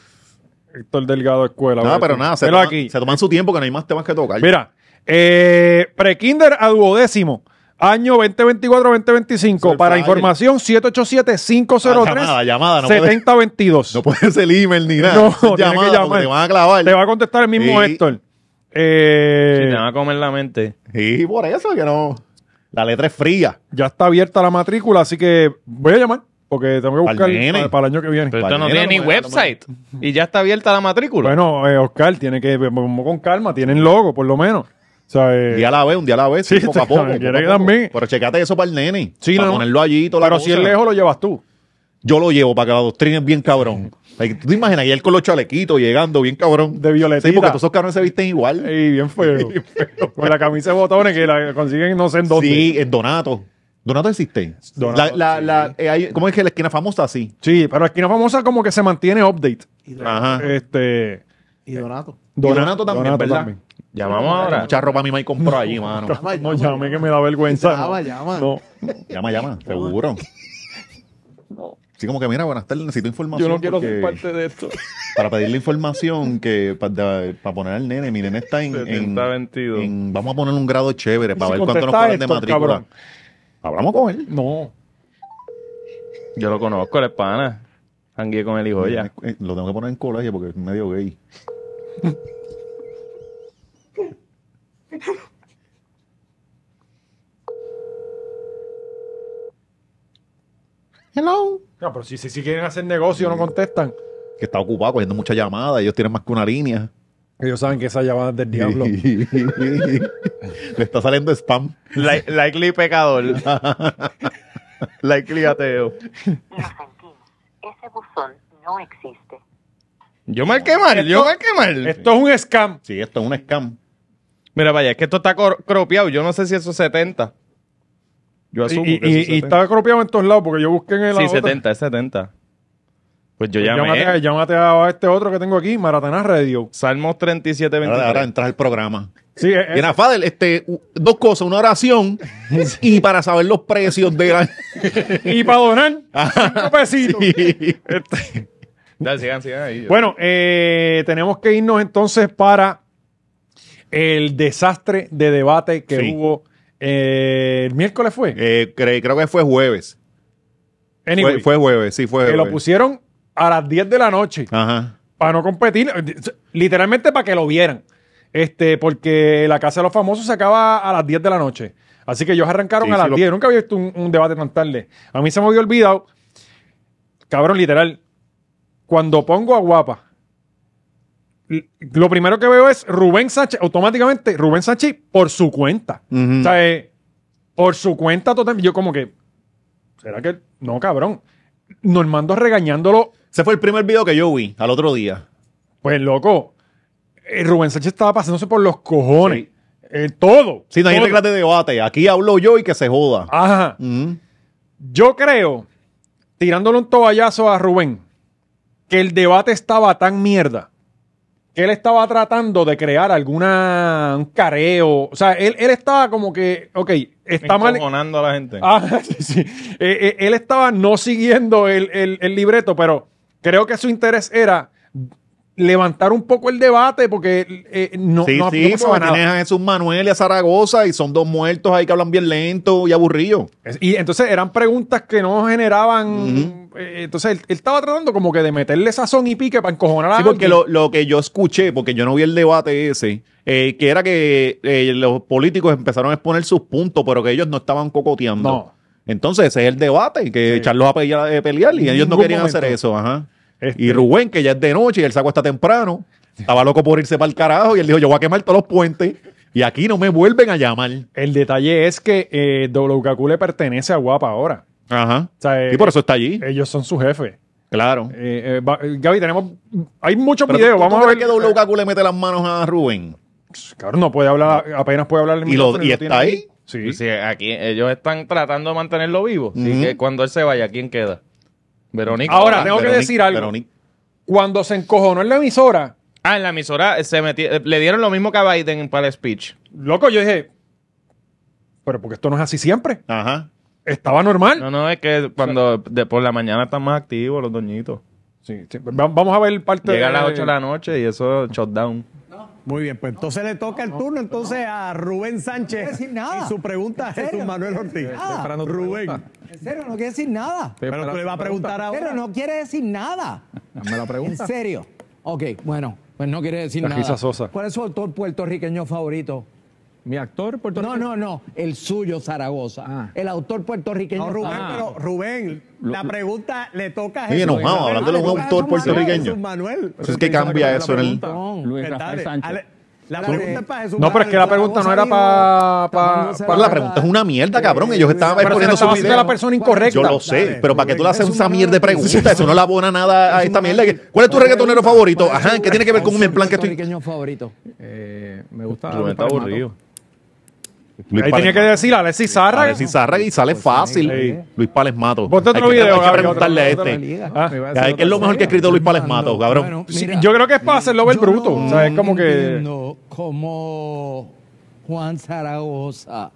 Héctor Delgado Escuela. No, pero nada, se toman su tiempo que no hay más temas que tocar. Mira, pre-kinder a duodécimo. Año 2024-2025. Para información, 787-503-7022. No puede ser email ni nada. No, tienes que llamar. Te van a clavar. Te va a contestar el mismo Héctor. Si te van a comer la mente. Sí, por eso que no. La letra es fría. Ya está abierta la matrícula, así que voy a llamar. Porque tengo que buscar para el año que viene. Pero esto no tiene ni website. Y ya está abierta la matrícula. Bueno, Oscar, tiene que... Con calma, tienen logo, por lo menos. Un día a la vez, sí, poco a poco. Pero checate eso para el nene. Sí, para ponerlo allí. Pero si es lejos, lo llevas tú. Yo lo llevo para que la doctrina es bien cabrón. Tú te imaginas, él con los chalequitos llegando, bien cabrón. De violetita. Sí, porque todos esos cabrones se visten igual. Y bien feo. Con la camisa de botones que la consiguen no sé en dónde. Sí, en Donato. ¿Donato existe? Donato, ¿cómo es que la esquina famosa? Sí. Sí, pero la esquina famosa como que se mantiene update. Ajá. Y Donato. Donato también, Donato, ¿verdad? También. Llamamos ahora. Mucha ropa mi maíz compró allí, mano. No, llame que me da vergüenza. Llama, seguro. No. Sí, como que mira, buenas tardes, necesito información. Yo no quiero ser parte de esto. Para pedirle información que para poner al nene, mi nene está en vamos a poner un grado chévere para ver cuánto nos ponen de matrícula. Cabrón. ¿Hablamos con él? No. Yo lo conozco, el pana. Jangué con el hijo ya. Lo tengo que poner en colegio porque es medio gay. Hello. No, pero si quieren hacer negocio no contestan. Que está ocupado cogiendo muchas llamadas. Ellos tienen más que una línea. Ellos saben que esa llamada es del diablo. Le está saliendo spam. Likely pecador. Likely ateo. Ese buzón no existe. Yo marqué mal. Esto es un scam. Sí, esto es un scam. Mira, vaya, es que esto está cropeado. Yo no sé si eso es 70. Yo asumo que eso es 70. Y está cropeado en todos lados porque yo busqué en el... Sí, 70, es 70. Pues yo llamé. Llámate a este otro que tengo aquí, Maratona Radio. Salmos 37:23. Ahora entras al programa. Sí, mira, Fadel, dos cosas, una oración y para saber los precios de la... Y para donar 5 pesitos. Sí. Dale, sigan ahí. Bueno, tenemos que irnos entonces para el desastre de debate que hubo el miércoles fue. Creo que fue jueves. Anyway, fue jueves, sí, fue jueves. Que lo pusieron a las 10 de la noche. Ajá. Para no competir, literalmente para que lo vieran. Porque la Casa de los Famosos se acaba a las 10 de la noche. Así que ellos arrancaron a las 10. Nunca había visto un debate tan tarde. A mí se me había olvidado. Cabrón, literal. Cuando pongo a Guapa, lo primero que veo es Rubén Sánchez, automáticamente Rubén Sánchez por su cuenta. Uh-huh. O sea, por su cuenta total. Yo como que, ¿será que? No, cabrón. Normando regañándolo. Ese fue el primer video que yo vi al otro día. Pues, loco, Rubén Sánchez estaba pasándose por los cojones. Sí. Todo. Sí, no hay reglas de debate. Aquí hablo yo y que se joda. Ajá. Uh-huh. Yo creo, tirándole un toballazo a Rubén, que el debate estaba tan mierda que él estaba tratando de crear un careo. O sea, él estaba como que, ok, está mal. Encojonando a la gente. Ah, sí, sí. Él estaba no siguiendo el libreto, pero creo que su interés era levantar un poco el debate porque no pasaba nada. Tienes a Jesús Manuel y a Zaragoza y son dos muertos ahí que hablan bien lento y aburrido. Y entonces eran preguntas que no generaban... Uh-huh. Entonces él estaba tratando como que de meterle sazón y pique para encojonar a alguien. Sí, porque lo que yo escuché, porque yo no vi el debate ese, que era que los políticos empezaron a exponer sus puntos, pero que ellos no estaban cocoteando. No. Entonces ese es el debate, que echarlos a pelear y ellos no querían hacer eso. Ajá. Y Rubén, que ya es de noche y el saco está temprano, estaba loco por irse para el carajo y él dijo, yo voy a quemar todos los puentes y aquí no me vuelven a llamar. El detalle es que WKQ le pertenece a Guapa ahora. Ajá. O sea, y por eso está allí. Ellos son su jefe. Claro. Gaby, hay muchos videos. Vamos a ver que WKQ le mete las manos a Rubén. Claro, no puede hablar, apenas puede hablar. Y está ahí. Sí. Sí, aquí ellos están tratando de mantenerlo vivo. Así que cuando él se vaya, ¿quién queda? Verónica. Ahora, tengo que decir algo. Verónica. Cuando se encojonó en la emisora. Ah, en la emisora le dieron lo mismo que a Biden para el speech. Loco, yo dije, pero porque esto no es así siempre. Ajá. Estaba normal. No, es que cuando por la mañana están más activos los doñitos. Sí. Vamos a ver parte de... Llega a las 8 de la noche y eso shutdown. Muy bien, pues entonces le toca el turno a Rubén Sánchez. No decir nada. Y su pregunta es Jesús Manuel Ortiz. Rubén. En serio, no quiere decir nada. Pero tú le vas a preguntar ahora. Pero no quiere decir nada. Dame la pregunta. En serio. Ok, bueno. Pues no quiere decir nada. Quizás Sosa. ¿Cuál es su actor puertorriqueño favorito? ¿Mi actor puertorriqueño? No, no, no. El suyo, Zaragoza. Ah. El autor puertorriqueño. No, Rubén, pero Rubén, la pregunta le toca a Jesús. Oye, no, hablando de un autor puertorriqueño. Jesús Manuel. Entonces, ¿qué cambia eso en el...? Luis Rafael Sánchez. La pregunta es para Jesús. No, pero es que la pregunta no era para... La pregunta es una mierda, cabrón. Ellos estaban exponiendo su video. La persona incorrecta. Yo lo sé, pero ¿para qué tú le haces esa mierda de pregunta? Eso no le abona nada a esta mierda. ¿Cuál es tu reggaetonero favorito? Ajá, ¿qué tiene que ver con un plan que estoy...? ¿Qué es tu favorito? Me gusta... Está aburrido. Ahí tenía que decir Alexis Zárraga. Alexis Zárraga y sale fácil. Luis Palesmato. Ponte otro video. Hay que preguntarle a este. ¿Qué es lo mejor que ha escrito Luis Palesmato, cabrón? Yo creo que es para hacerlo ver bruto. O sea, es como que... Como Juan Zaragoza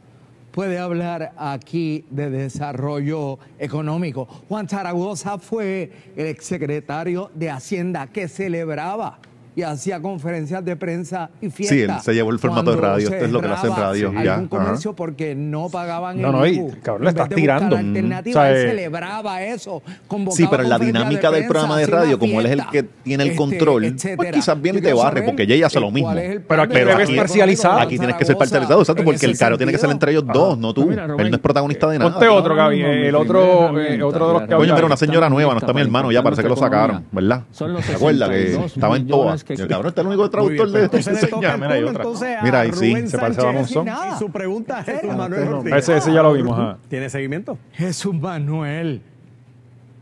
puede hablar aquí de desarrollo económico. Juan Zaragoza fue el exsecretario de Hacienda que celebraba y hacía conferencias de prensa y fiestas. Sí, él se llevó el formato de radio. Esto es lo que le hacen radio. Sí, algún comercio porque no pagaban el IBU. Cabrón, le estás tirando. Alternativa, él celebraba eso. Sí, pero la dinámica del programa de radio, como él es el que tiene el control, pues quizás viene y te barre, porque ella hace lo mismo. Pero aquí debes parcializar. Aquí tienes que ser parcializado, exacto, porque el caro tiene que ser entre ellos dos, no tú. Él no es protagonista de nada. Ponte otro, Gaby. El otro de los que... Coño, pero una señora nueva, no está mi hermano, ya parece que lo sacaron, ¿verdad? ¿Te acuerdas que estaba en todas? El cabrón está el único traductor de esto. Mira, hay otra. Mira, ahí sí, se parece a Monzón. Y su pregunta es Jesús Manuel Ortiz. Ese ya lo vimos. ¿Tiene seguimiento? Jesús Manuel,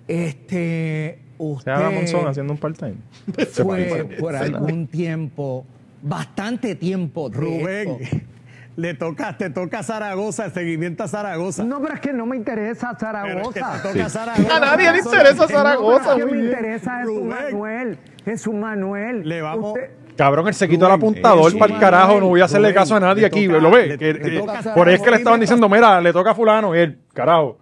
usted se llama Monzón haciendo un part-time. Fue por algún tiempo, bastante tiempo, Rubén. Te toca Zaragoza, el seguimiento a Zaragoza. No, pero es que no me interesa Zaragoza. Es que Zaragoza. A nadie le interesa Zaragoza. No, me interesa Jesús Manuel. Jesús Manuel. Le vamos... Cabrón, él se quitó el apuntador para el carajo. No voy a hacerle caso a nadie aquí. ¿Lo ve? Por eso es que le estaban diciendo, mira, le toca a fulano. Y él, carajo.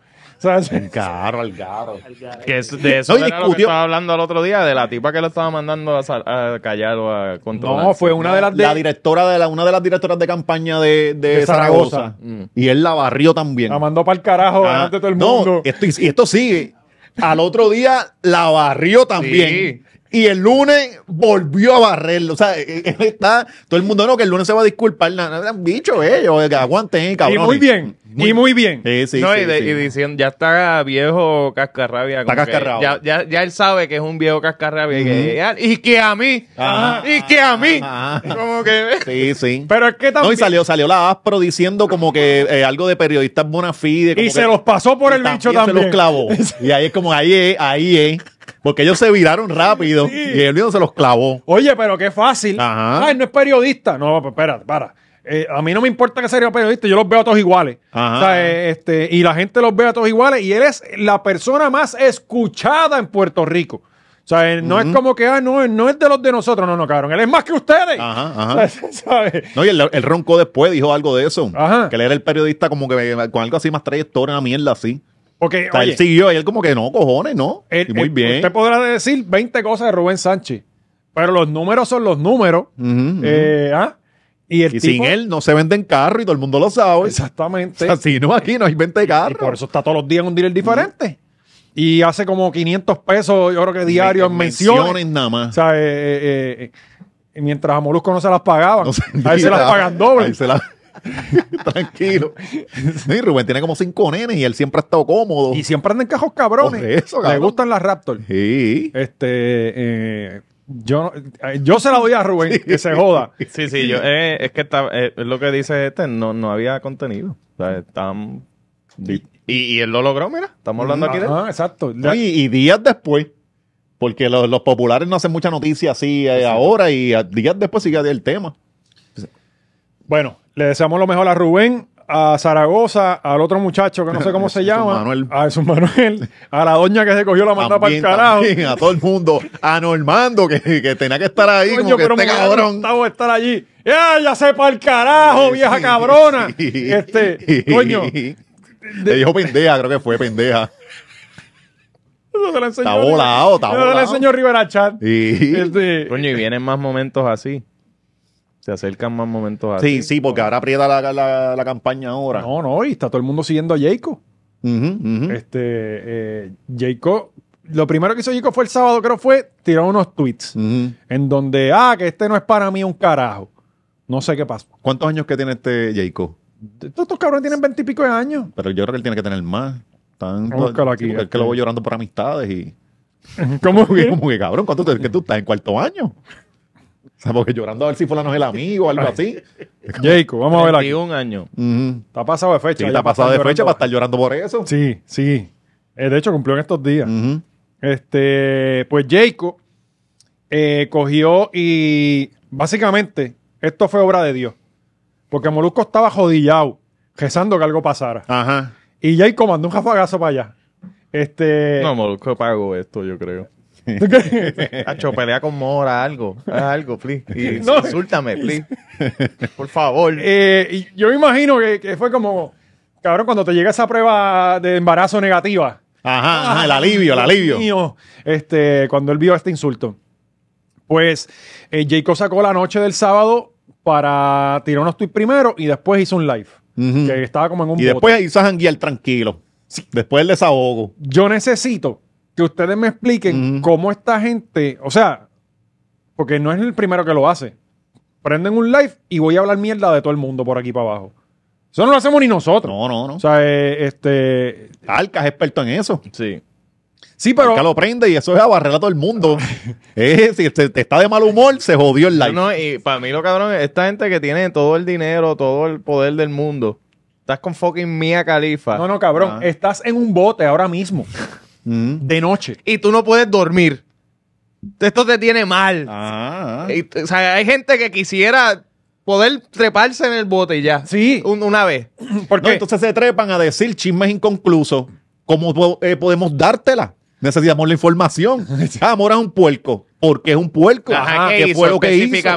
El carro, el carro. Que de eso no, era lo que estaba hablando el otro día, de la tipa que lo estaba mandando a callar o a controlar. No, fue una de las... La directora de una de las directoras de campaña de Zaragoza. Y él la barrió también. La mandó para el carajo delante de todo el mundo. No, esto sigue. Al otro día la barrió también. Sí. Y el lunes volvió a barrerlo. O sea, está todo el mundo, no, que el lunes se va a disculpar. Han dicho ellos, que aguanten, cabrón. Y muy bien. Muy bien. Sí, no, sí, y diciendo, ya está viejo cascarrabia. Está cascarrado. Ya él sabe que es un viejo cascarrabia. Y que a mí. Ajá, y que a mí. Ajá. Como que... Sí. Pero es que también... No, y salió la ASPRO diciendo como que algo de periodistas bona fide. Como y que se los pasó por el bicho también. Se los clavó. Y ahí es como, ahí es. Porque ellos se viraron rápido y el mío se los clavó. Oye, pero qué fácil. Ajá. Ay, no es periodista. No, pues espérate, para. A mí no me importa que sea periodista, yo los veo a todos iguales. Ajá. O sea, y la gente los ve a todos iguales y él es la persona más escuchada en Puerto Rico. O sea, no es como que, no es de los de nosotros. No, cabrón. Él es más que ustedes. Ajá. ¿Sabes? No, y el Ronco después dijo algo de eso. Ajá. Que él era el periodista como que con algo así más trayectoria, una mierda así. Okay, o sea, oye, él siguió y él como que no, cojones, no. Y muy bien. Usted podrá decir 20 cosas de Rubén Sánchez, pero los números son los números. Y sin él no se venden carros y todo el mundo lo sabe. Exactamente. O sea, si no, aquí no hay 20 carros. Y por eso está todos los días en un dealer diferente. Y hace como 500 pesos, yo creo que diario en menciones. Nada más. O sea, mientras a Molusco no se las pagaban. No sé, ahí se las pagan doble. Ahí se las... Tranquilo. Sí, Rubén tiene como 5 nenes y él siempre ha estado cómodo. Y siempre anda en cajos cabrones. Por eso, cabrón. Le gustan las Raptors. Sí. Yo se la doy a Rubén, que se joda. Sí, es que lo que dice no había contenido. O sea, están... y él lo logró, mira. Estamos hablando aquí de él. Exacto. Y días después. Porque los populares no hacen mucha noticia así ahora y días después sigue el tema. Bueno, le deseamos lo mejor a Rubén, a Zaragoza, al otro muchacho que no sé cómo se llama, a Jesús Manuel, a la doña que se cogió la manda para el carajo. También, a todo el mundo, a Normando, que tenía que estar ahí, coño, como que este cabrón. Estaba estar allí. ¡Ya sé para el carajo, vieja cabrona! Coño. Le dijo pendeja, creo que fue pendeja. Está volado, está volado. Eso le enseñó Rivera Chat. Coño, y vienen más momentos así. Se acercan más momentos así. Sí, porque ahora aprieta la campaña ahora. No, y está todo el mundo siguiendo a Jhayco. Jhayco lo primero que hizo Jhayco fue el sábado, creo fue, tiró unos tweets en donde, que este no es para mí un carajo. No sé qué pasó. ¿Cuántos años que tiene este Jhayco? Estos cabrones tienen 20 y pico de años. Pero yo creo que él tiene que tener más. Búscalo aquí. Sí, que lo voy llorando por amistades y... ¿Cómo que? ¿Cómo que, cabrón? ¿Cuánto que tú estás en cuarto año? O sea, porque llorando a ver si fulano es el amigo o algo así. Jhayco, vamos a ver aquí. 31 años. Está pasado de fecha. Sí, está pasado de fecha para estar llorando por eso. Sí, sí. De hecho, cumplió en estos días. Pues Jhayco cogió y básicamente esto fue obra de Dios. Porque Molusco estaba jodillado, rezando que algo pasara. Ajá. Y Jhayco mandó un jafagazo para allá. No, Molusco pagó esto, yo creo. Hacho, pelea con Mora, algo. Haz algo, please. Y no, insúltame, please. Por favor. Y yo me imagino que fue como, cabrón, cuando te llega esa prueba de embarazo negativa. Ajá, ajá, el alivio, el alivio. Mío, cuando él vio este insulto. Pues Jhayco sacó la noche del sábado para tirar unos tweets primero y después hizo un live. Que estaba como en un bote. Y después hizo a janguear tranquilo. Sí. Después el desahogo. Yo necesito que ustedes me expliquen cómo esta gente, o sea, porque no es el primero que lo hace. Prenden un live y voy a hablar mierda de todo el mundo por aquí para abajo. Eso no lo hacemos ni nosotros. No, no, no. O sea, Alca es experto en eso. Sí. Sí, pero... Alca lo prende y eso es abarrelar a todo el mundo. Si te está de mal humor, se jodió el live. No, no, y para mí lo cabrón es esta gente que tiene todo el dinero, todo el poder del mundo. Estás con fucking Mia Khalifa. No, no, cabrón. Estás en un bote ahora mismo. De noche. Y tú no puedes dormir. Esto te tiene mal. Y, o sea, hay gente que quisiera poder treparse en el bote y ya. Sí. Una vez. Porque no, entonces se trepan a decir chismes inconclusos. ¿Cómo podemos dártela? Necesitamos la información. Mora es un puerco. ¿Por qué es un puerco? Ajá, ¿qué fue lo que hizo?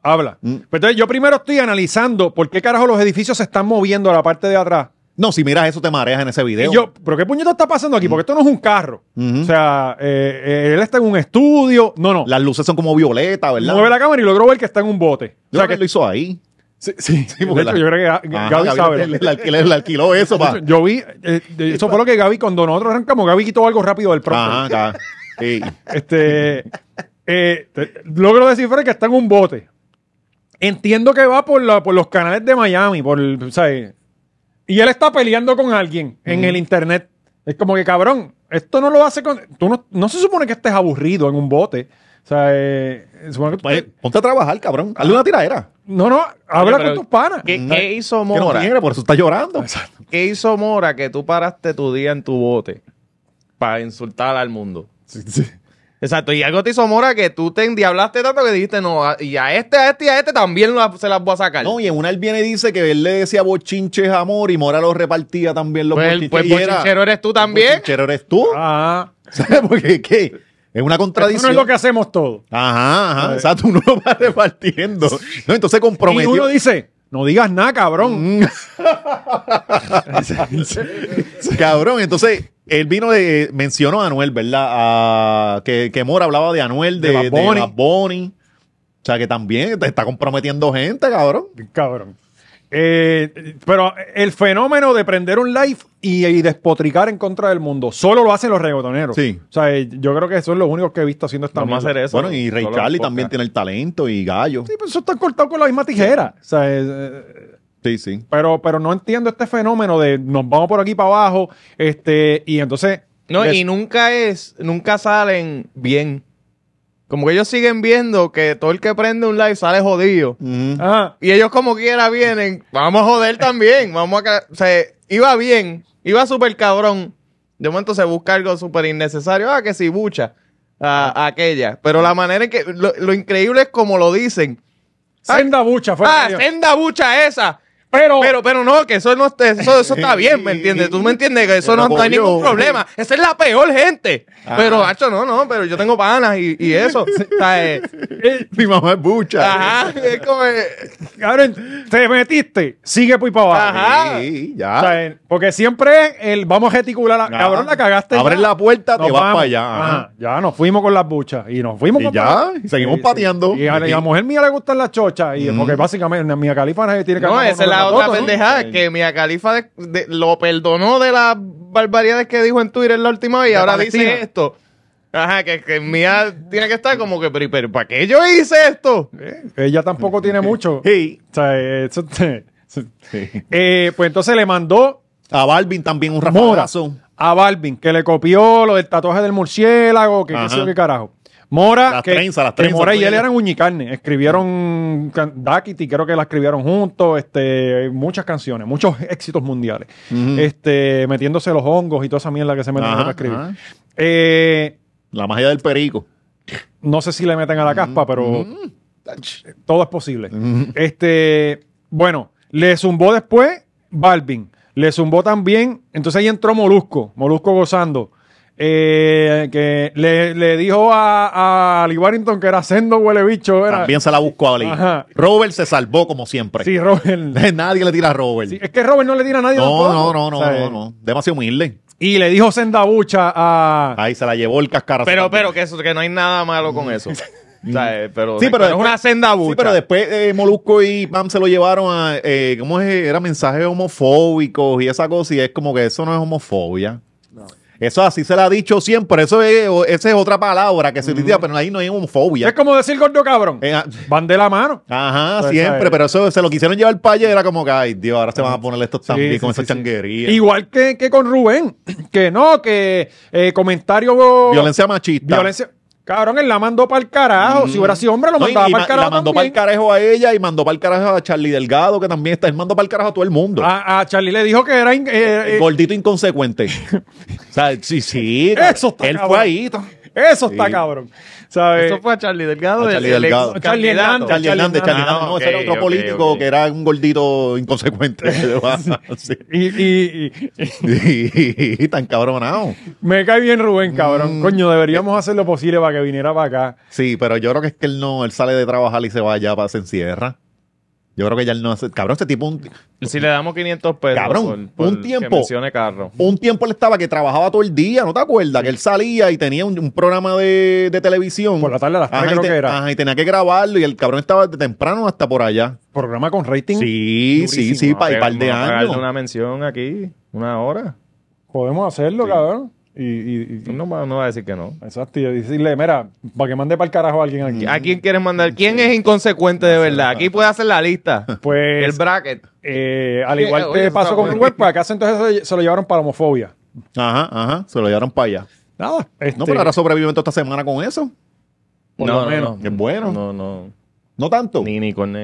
Habla. Pero entonces yo primero estoy analizando por qué carajo los edificios se están moviendo a la parte de atrás. No, si miras eso te mareas en ese video. Y yo, ¿pero qué puñeta está pasando aquí? Porque esto no es un carro. O sea, él está en un estudio. No, no. Las luces son como violeta, ¿verdad? Mueve la cámara y logró ver que está en un bote. Yo o sea, creo que lo hizo ahí. Sí, sí. Sí, de hecho, yo creo que Gaby sabe. Le alquiló eso. Hecho, yo vi, eso fue lo que Gaby, cuando nosotros arrancamos, Gaby quitó algo rápido del propio. Ajá, sí. Logro descifrar que está en un bote. Entiendo que va por los canales de Miami, ¿sabes? Y él está peleando con alguien en el internet. Es como que, cabrón, esto no lo hace con... Tú no se supone que estés aburrido en un bote. O sea, supone que tú... Ponte a trabajar, cabrón. Hazle una tiradera. No, no, habla con tus panas. ¿Qué hizo Mora? Que no, por eso está llorando. Exacto. ¿Qué hizo Mora que tú paraste tu día en tu bote para insultar al mundo? Sí, sí. Exacto, y algo te hizo Mora que tú te endiablaste tanto que dijiste, no, y a este también se las voy a sacar. No, y en una él viene y dice que él le decía bochinches a Mora y Mora los repartía también los bochinches. Pues bochinchero eres tú también. Bochinchero eres tú. Ajá. ¿Sabes por qué? ¿Qué? Es una contradicción. Eso no es lo que hacemos todos. Ajá, ajá. O sea, tú no lo vas repartiendo. No, entonces comprometió. Y uno dice... No digas nada, cabrón. Cabrón, entonces, él vino de... Mencionó a Anuel, ¿verdad? Que Mora hablaba de Anuel, de Bad Bunny. O sea, que también está comprometiendo gente, cabrón. Cabrón. Pero el fenómeno de prender un live y despotricar en contra del mundo, solo lo hacen los reggaetoneros. Sí. O sea, yo creo que eso es lo único que he visto haciendo esta mierda. Hacer eso. Bueno, y Ray Charlie también tiene el talento y Gallo. Sí, pero eso está cortado con la misma tijera. O sea, sí, sí. Pero no entiendo este fenómeno de nos vamos por aquí para abajo, y entonces... No, y nunca salen bien. Como que ellos siguen viendo que todo el que prende un live sale jodido. Ajá. Y ellos como quiera vienen, vamos a joder también. O sea, iba bien, iba súper cabrón. De momento se busca algo súper innecesario. Que si bucha a aquella. Pero la manera en que... Lo increíble es como lo dicen. Senda bucha. Senda bucha esa. Pero no, que eso está bien, ¿me entiendes? Tú me entiendes que eso no hay ningún problema. Esa es la peor gente. Pero, hacho, no, pero yo tengo panas y eso. Mi mamá es bucha. Ajá, es como... Cabrón, te metiste, sigue por para abajo. Ajá. Sí, ya. O sea, porque siempre vamos a gesticular. Cabrón, la cagaste. Abres la puerta, te vas para allá. Ajá. Ya, nos fuimos con las buchas. Y nos fuimos con ya, y seguimos pateando. Y a la mujer mía le gustan las chochas. Porque básicamente Mia Khalifa tiene que... No, esa es la la otra foto, pendejada, ¿no? Que Mia Khalifa lo perdonó de las barbaridades que dijo en Twitter la última vez y ahora dice esto. Ajá, que Mia tiene que estar como que, pero ¿para qué yo hice esto? Ella tampoco tiene mucho. Sí. O sea, eso, sí. Pues entonces le mandó a Balvin también un rapagazo. A Balvin, que le copió lo del tatuaje del murciélago, que qué sé yo qué carajo. Mora, las trenzas, Mora y él eran uñicarne. Escribieron Duckity, creo que la escribieron juntos, muchas canciones, muchos éxitos mundiales. Metiéndose los hongos y toda esa mierda que se meten para escribir. La magia del perico. No sé si le meten a la caspa, pero todo es posible. Bueno, le zumbó después Balvin. Le zumbó también. Entonces ahí entró Molusco gozando. Que le dijo a Ali Warrington que era sendo huele bicho. También se la buscó a Ali. Ajá. Robert se salvó como siempre. Sí, Robert. Nadie le tira a Robert. Sí, es que Robert no le tira a nadie. No. Demasiado humilde. Y le dijo sendabucha a... Ahí se la llevó el cascarazo. Pero que eso, que no hay nada malo con eso. O sea, pero después, es una sendabucha. Sí, pero después Molusco y Pam se lo llevaron a... ¿cómo es? Era mensajes homofóbicos y esa cosa. Y es como que eso no es homofobia. Eso así se la ha dicho siempre. Esa es otra palabra que se utiliza, pero ahí no hay homofobia. Es como decir gordo cabrón. Van de la mano. Ajá, pues siempre. Pero eso se lo quisieron llevar para allá y era como que, ay, Dios, ahora se van a poner estos también con esas changuerías. Igual que con Rubén. Que no, que comentario... Violencia machista. Violencia... Cabrón, él la mandó para el carajo. Si hubiera sido hombre, lo mandaba para el carajo. La mandó para el carajo a ella y mandó para el carajo a Charlie Delgado, que también está. Él mandó para el carajo a todo el mundo. A Charlie le dijo que era gordito inconsecuente. O sea, sí. Eso está él cabrón. Fue ahí. Eso está cabrón. ¿Sabe? Eso fue a Charlie Delgado. A Charlie Delgado. Charlie Hernández. No, ese era otro político que era un gordito inconsecuente. Sí. Y tan cabronado. Me cae bien Rubén, cabrón. Coño, deberíamos hacer lo posible para que viniera para acá. Sí, pero yo creo que es que él no, él sale de trabajar y se va allá, se encierra. Yo creo que ya él no hace... Cabrón, este tipo... Si le damos 500 pesos... Cabrón, por un tiempo... Que mencione carro. Un tiempo él estaba que trabajaba todo el día, ¿no te acuerdas? Que él salía y tenía un programa de televisión. Por la tarde a las 3 creo que era. Ajá, y tenía que grabarlo y el cabrón estaba de temprano hasta por allá. ¿Programa con rating? Sí, durísimo. Sí, para un par de años. Una mención aquí, una hora. Podemos hacerlo, cabrón. Y no va a decir que no. Exacto, y decirle, mira, para que mande para el carajo a alguien aquí. ¿A quién quieres mandar? ¿Quién es inconsecuente de verdad? Aquí puede hacer la lista. Pues el bracket. Al igual que pasó con Rubén, pues acá entonces se lo llevaron para homofobia. Ajá, se lo llevaron para allá. Nada. No, pero ahora sobreviven toda esta semana con eso. Por lo menos. Es bueno. No. No tanto. Ni con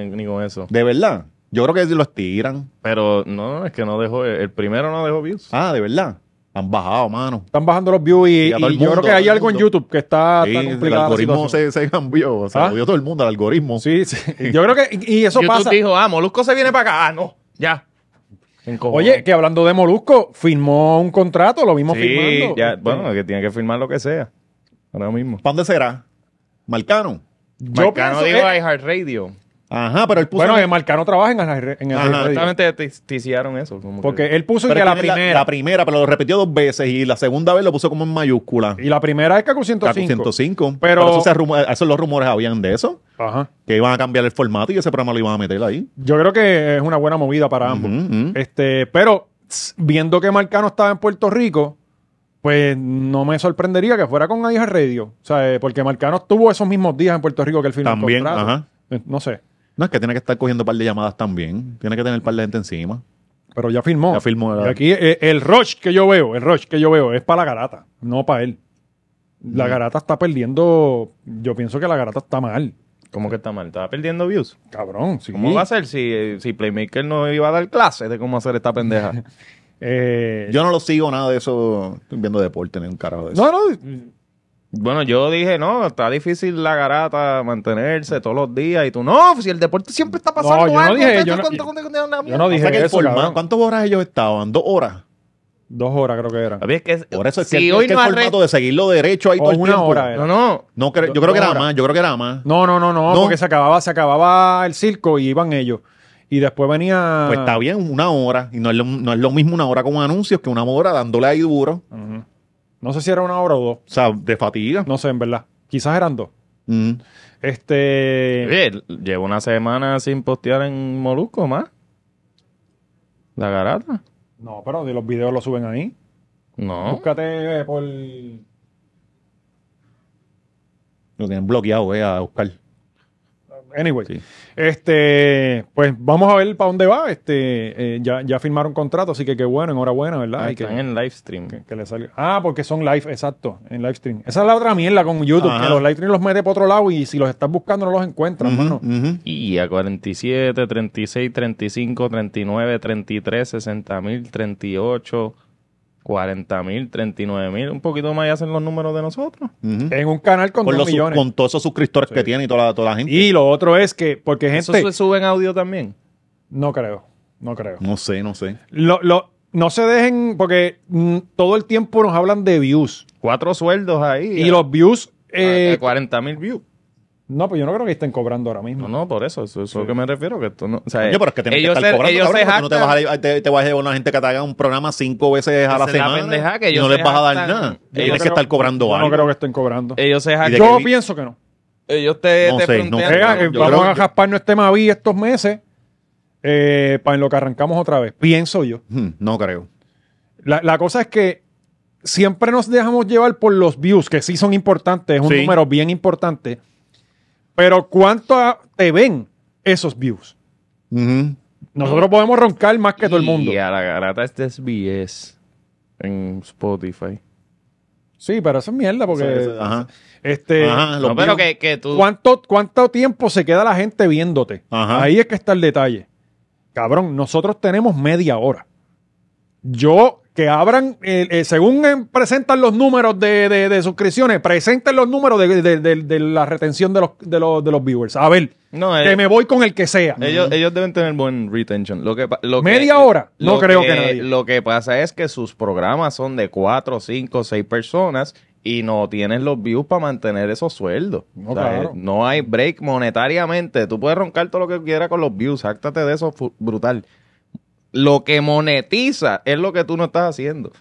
eso. ¿De verdad? Yo creo que lo estiran. Pero no, es que no dejó, el primero no dejó views. Ah, ¿de verdad? Han bajado, mano. Están bajando los views y yo creo que hay algo en YouTube que está complicado. El algoritmo se cambió. O sea, cambió todo el mundo el algoritmo. Sí. Yo creo que... Y eso YouTube pasa. Dijo, Molusco se viene para acá. No, ya. Oye, que hablando de Molusco, firmó un contrato, lo mismo firmando. Ya, bueno, que tiene que firmar lo que sea. Ahora mismo. ¿Para dónde será? ¿Marcano? Marcano dijo iHeartRadio. Ajá, pero él puso... Bueno, Marcano trabaja en el... Ajá, exactamente, ticiaron eso. Como porque él puso que la primera... La primera, pero lo repitió 2 veces y la segunda vez lo puso como en mayúscula. Y la primera es Kaku 105. Kaku 105. Pero esos los rumores habían de eso. Ajá. Que iban a cambiar el formato y ese programa lo iban a meter ahí. Yo creo que es una buena movida para ambos. Pero viendo que Marcano estaba en Puerto Rico... Pues no me sorprendería que fuera con iHeartRadio. O sea, porque Marcano estuvo esos mismos días en Puerto Rico que él firmó el contrato. También, ajá. No sé. No, es que tiene que estar cogiendo un par de llamadas también. Tiene que tener un par de gente encima. Pero ya firmó. Y aquí el rush que yo veo es para la garata, no para él. La garata está perdiendo... Yo pienso que la garata está mal. ¿Cómo que está mal? ¿Está perdiendo views? Cabrón, sí. ¿Cómo va a ser si Playmaker no iba a dar clases de cómo hacer esta pendeja? Yo no lo sigo nada de eso. Estoy viendo deporte, ni un carajo de eso. No. Bueno, yo dije, no, está difícil la garata mantenerse todos los días. Y tú, no, si el deporte siempre está pasando algo. Yo no dije eso, cabrón. ¿Cuántas horas ellos estaban? 2 horas. 2 horas creo que eran. Es que por eso es si que hoy no el formato de seguirlo derecho ahí todo el tiempo. 1 hora era. No, yo creo que era más, No, porque se acababa el circo y iban ellos. Y después venía... Pues está bien, 1 hora. Y no es lo mismo 1 hora con anuncios que 1 hora dándole ahí duro. Ajá. No sé si era 1 hora o 2. O sea, de fatiga. No sé, en verdad. Quizás eran 2. Llevo una semana sin postear en Molusco más. ¿La garata? No, pero los videos lo suben ahí. No. Búscate por... Lo tienen bloqueado, a Oscar. Anyway, sí. Pues vamos a ver para dónde va. Ya firmaron contrato, así que qué bueno, enhorabuena, ¿verdad? Ah, están en live stream. Que le salga. Ah, porque son live, exacto, en live stream. Esa es la otra mierda con YouTube, ajá, que los live stream los mete para otro lado y si los estás buscando no los encuentras, mano. Y a 47, 36, 35, 39, 33, 60 mil, 38... 40.000, 39.000, un poquito más y hacen los números de nosotros. En un canal con 2 millones. Con todos esos suscriptores que tienen y toda la gente. Y lo otro es que, porque gente... ¿Eso se sube en audio también? No creo, no creo. No sé, no sé. No se dejen, porque todo el tiempo nos hablan de views. 4 sueldos ahí. Y los views... 40.000 views. No, pues yo no creo que estén cobrando ahora mismo. No, por eso es sí, lo que me refiero. Que tú no, o sea, pero es que tienen que estar cobrando. Ellos cabrón, no te vas a llevar a una gente que te haga un programa 5 veces a la semana. Pendeja, que no les vas a dar nada. Tienes que estar cobrando algo. No creo que estén cobrando. Yo pienso que no. Ellos te plantean. Vamos a jasparnos este Mavi estos meses para en lo que arrancamos otra vez. Pienso yo. No creo. La cosa es que siempre nos dejamos llevar por los views, que sí son importantes. Es un número bien importante. Pero ¿cuánto te ven esos views? Nosotros podemos roncar más que todo el mundo. Y a la garata este es BS en Spotify. Sí, pero eso es mierda porque... Ajá. No, pero que tú... ¿Cuánto tiempo se queda la gente viéndote? Ajá. Ahí es que está el detalle. Cabrón, nosotros tenemos media hora. Que abran, según presentan los números de suscripciones, presenten los números de la retención de los viewers. A ver, que me voy con el que sea. Ellos deben tener buen retention. Media hora, no creo que nadie. Lo que pasa es que sus programas son de 4, 5, 6 personas y no tienes los views para mantener esos sueldos. No, o sea, claro, no hay break monetariamente. Tú puedes roncar todo lo que quieras con los views. Sáctate de eso, brutal. Lo que monetiza es lo que tú no estás haciendo.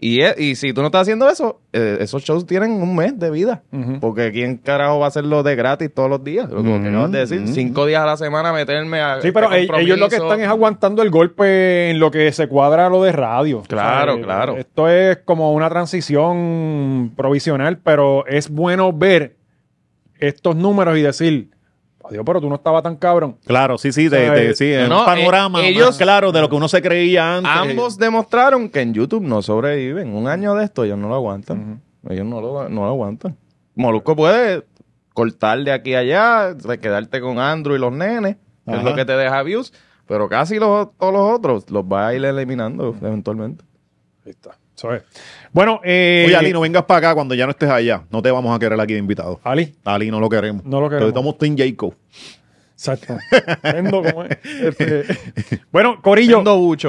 Y si tú no estás haciendo eso, esos shows tienen un mes de vida. Porque ¿quién carajo va a hacerlo de gratis todos los días? Lo que acabas de decir, 5 días a la semana meterme a... Sí, pero ellos lo que están es aguantando el golpe en lo que se cuadra lo de radio. Claro, o sea, claro. Esto es como una transición provisional, pero es bueno ver estos números y decir... Dios, pero tú no estabas tan cabrón. Claro, sí, es un panorama ellos, más claro de lo que uno se creía antes. Ambos demostraron que en YouTube no sobreviven. Un año de esto ellos no lo aguantan. Ellos no lo aguantan. Molusco puede cortar de aquí a allá, quedarte con Andrew y los nenes, que es lo que te deja views, pero casi todos los otros los va a ir eliminando eventualmente. Ahí está. Eso es. Bueno, oye, Ali, no vengas para acá cuando ya no estés allá. No te vamos a querer aquí de invitado. Ali, no lo queremos. No lo queremos. Pero estamos Team Jhayco. Exacto. Bueno, corillo,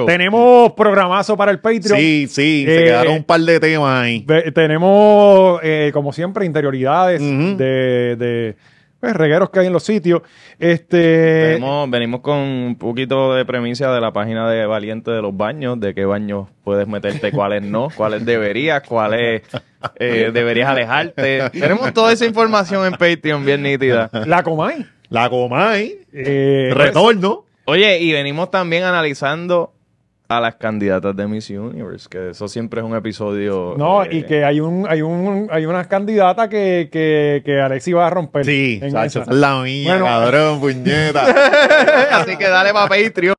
tenemos programazo para el Patreon. Sí, se quedaron un par de temas ahí. Tenemos, como siempre, interioridades de pues, regueros que hay en los sitios. Venimos con un poquito de premisa de la página de Valiente de los baños, de qué baños puedes meterte, cuáles no, cuáles deberías, cuáles deberías alejarte. Tenemos toda esa información en Patreon bien nítida. La Comay. Retorno. Oye, y venimos también analizando a las candidatas de Miss Universe, que eso siempre es un episodio... No, y que hay unas candidatas que Alexi va a romper. Sí, Sacho, esa es la mía, bueno, cabrón, puñeta. Así que dale pa' Patreon.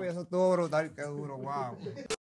Eso estuvo brutal, qué duro, wow.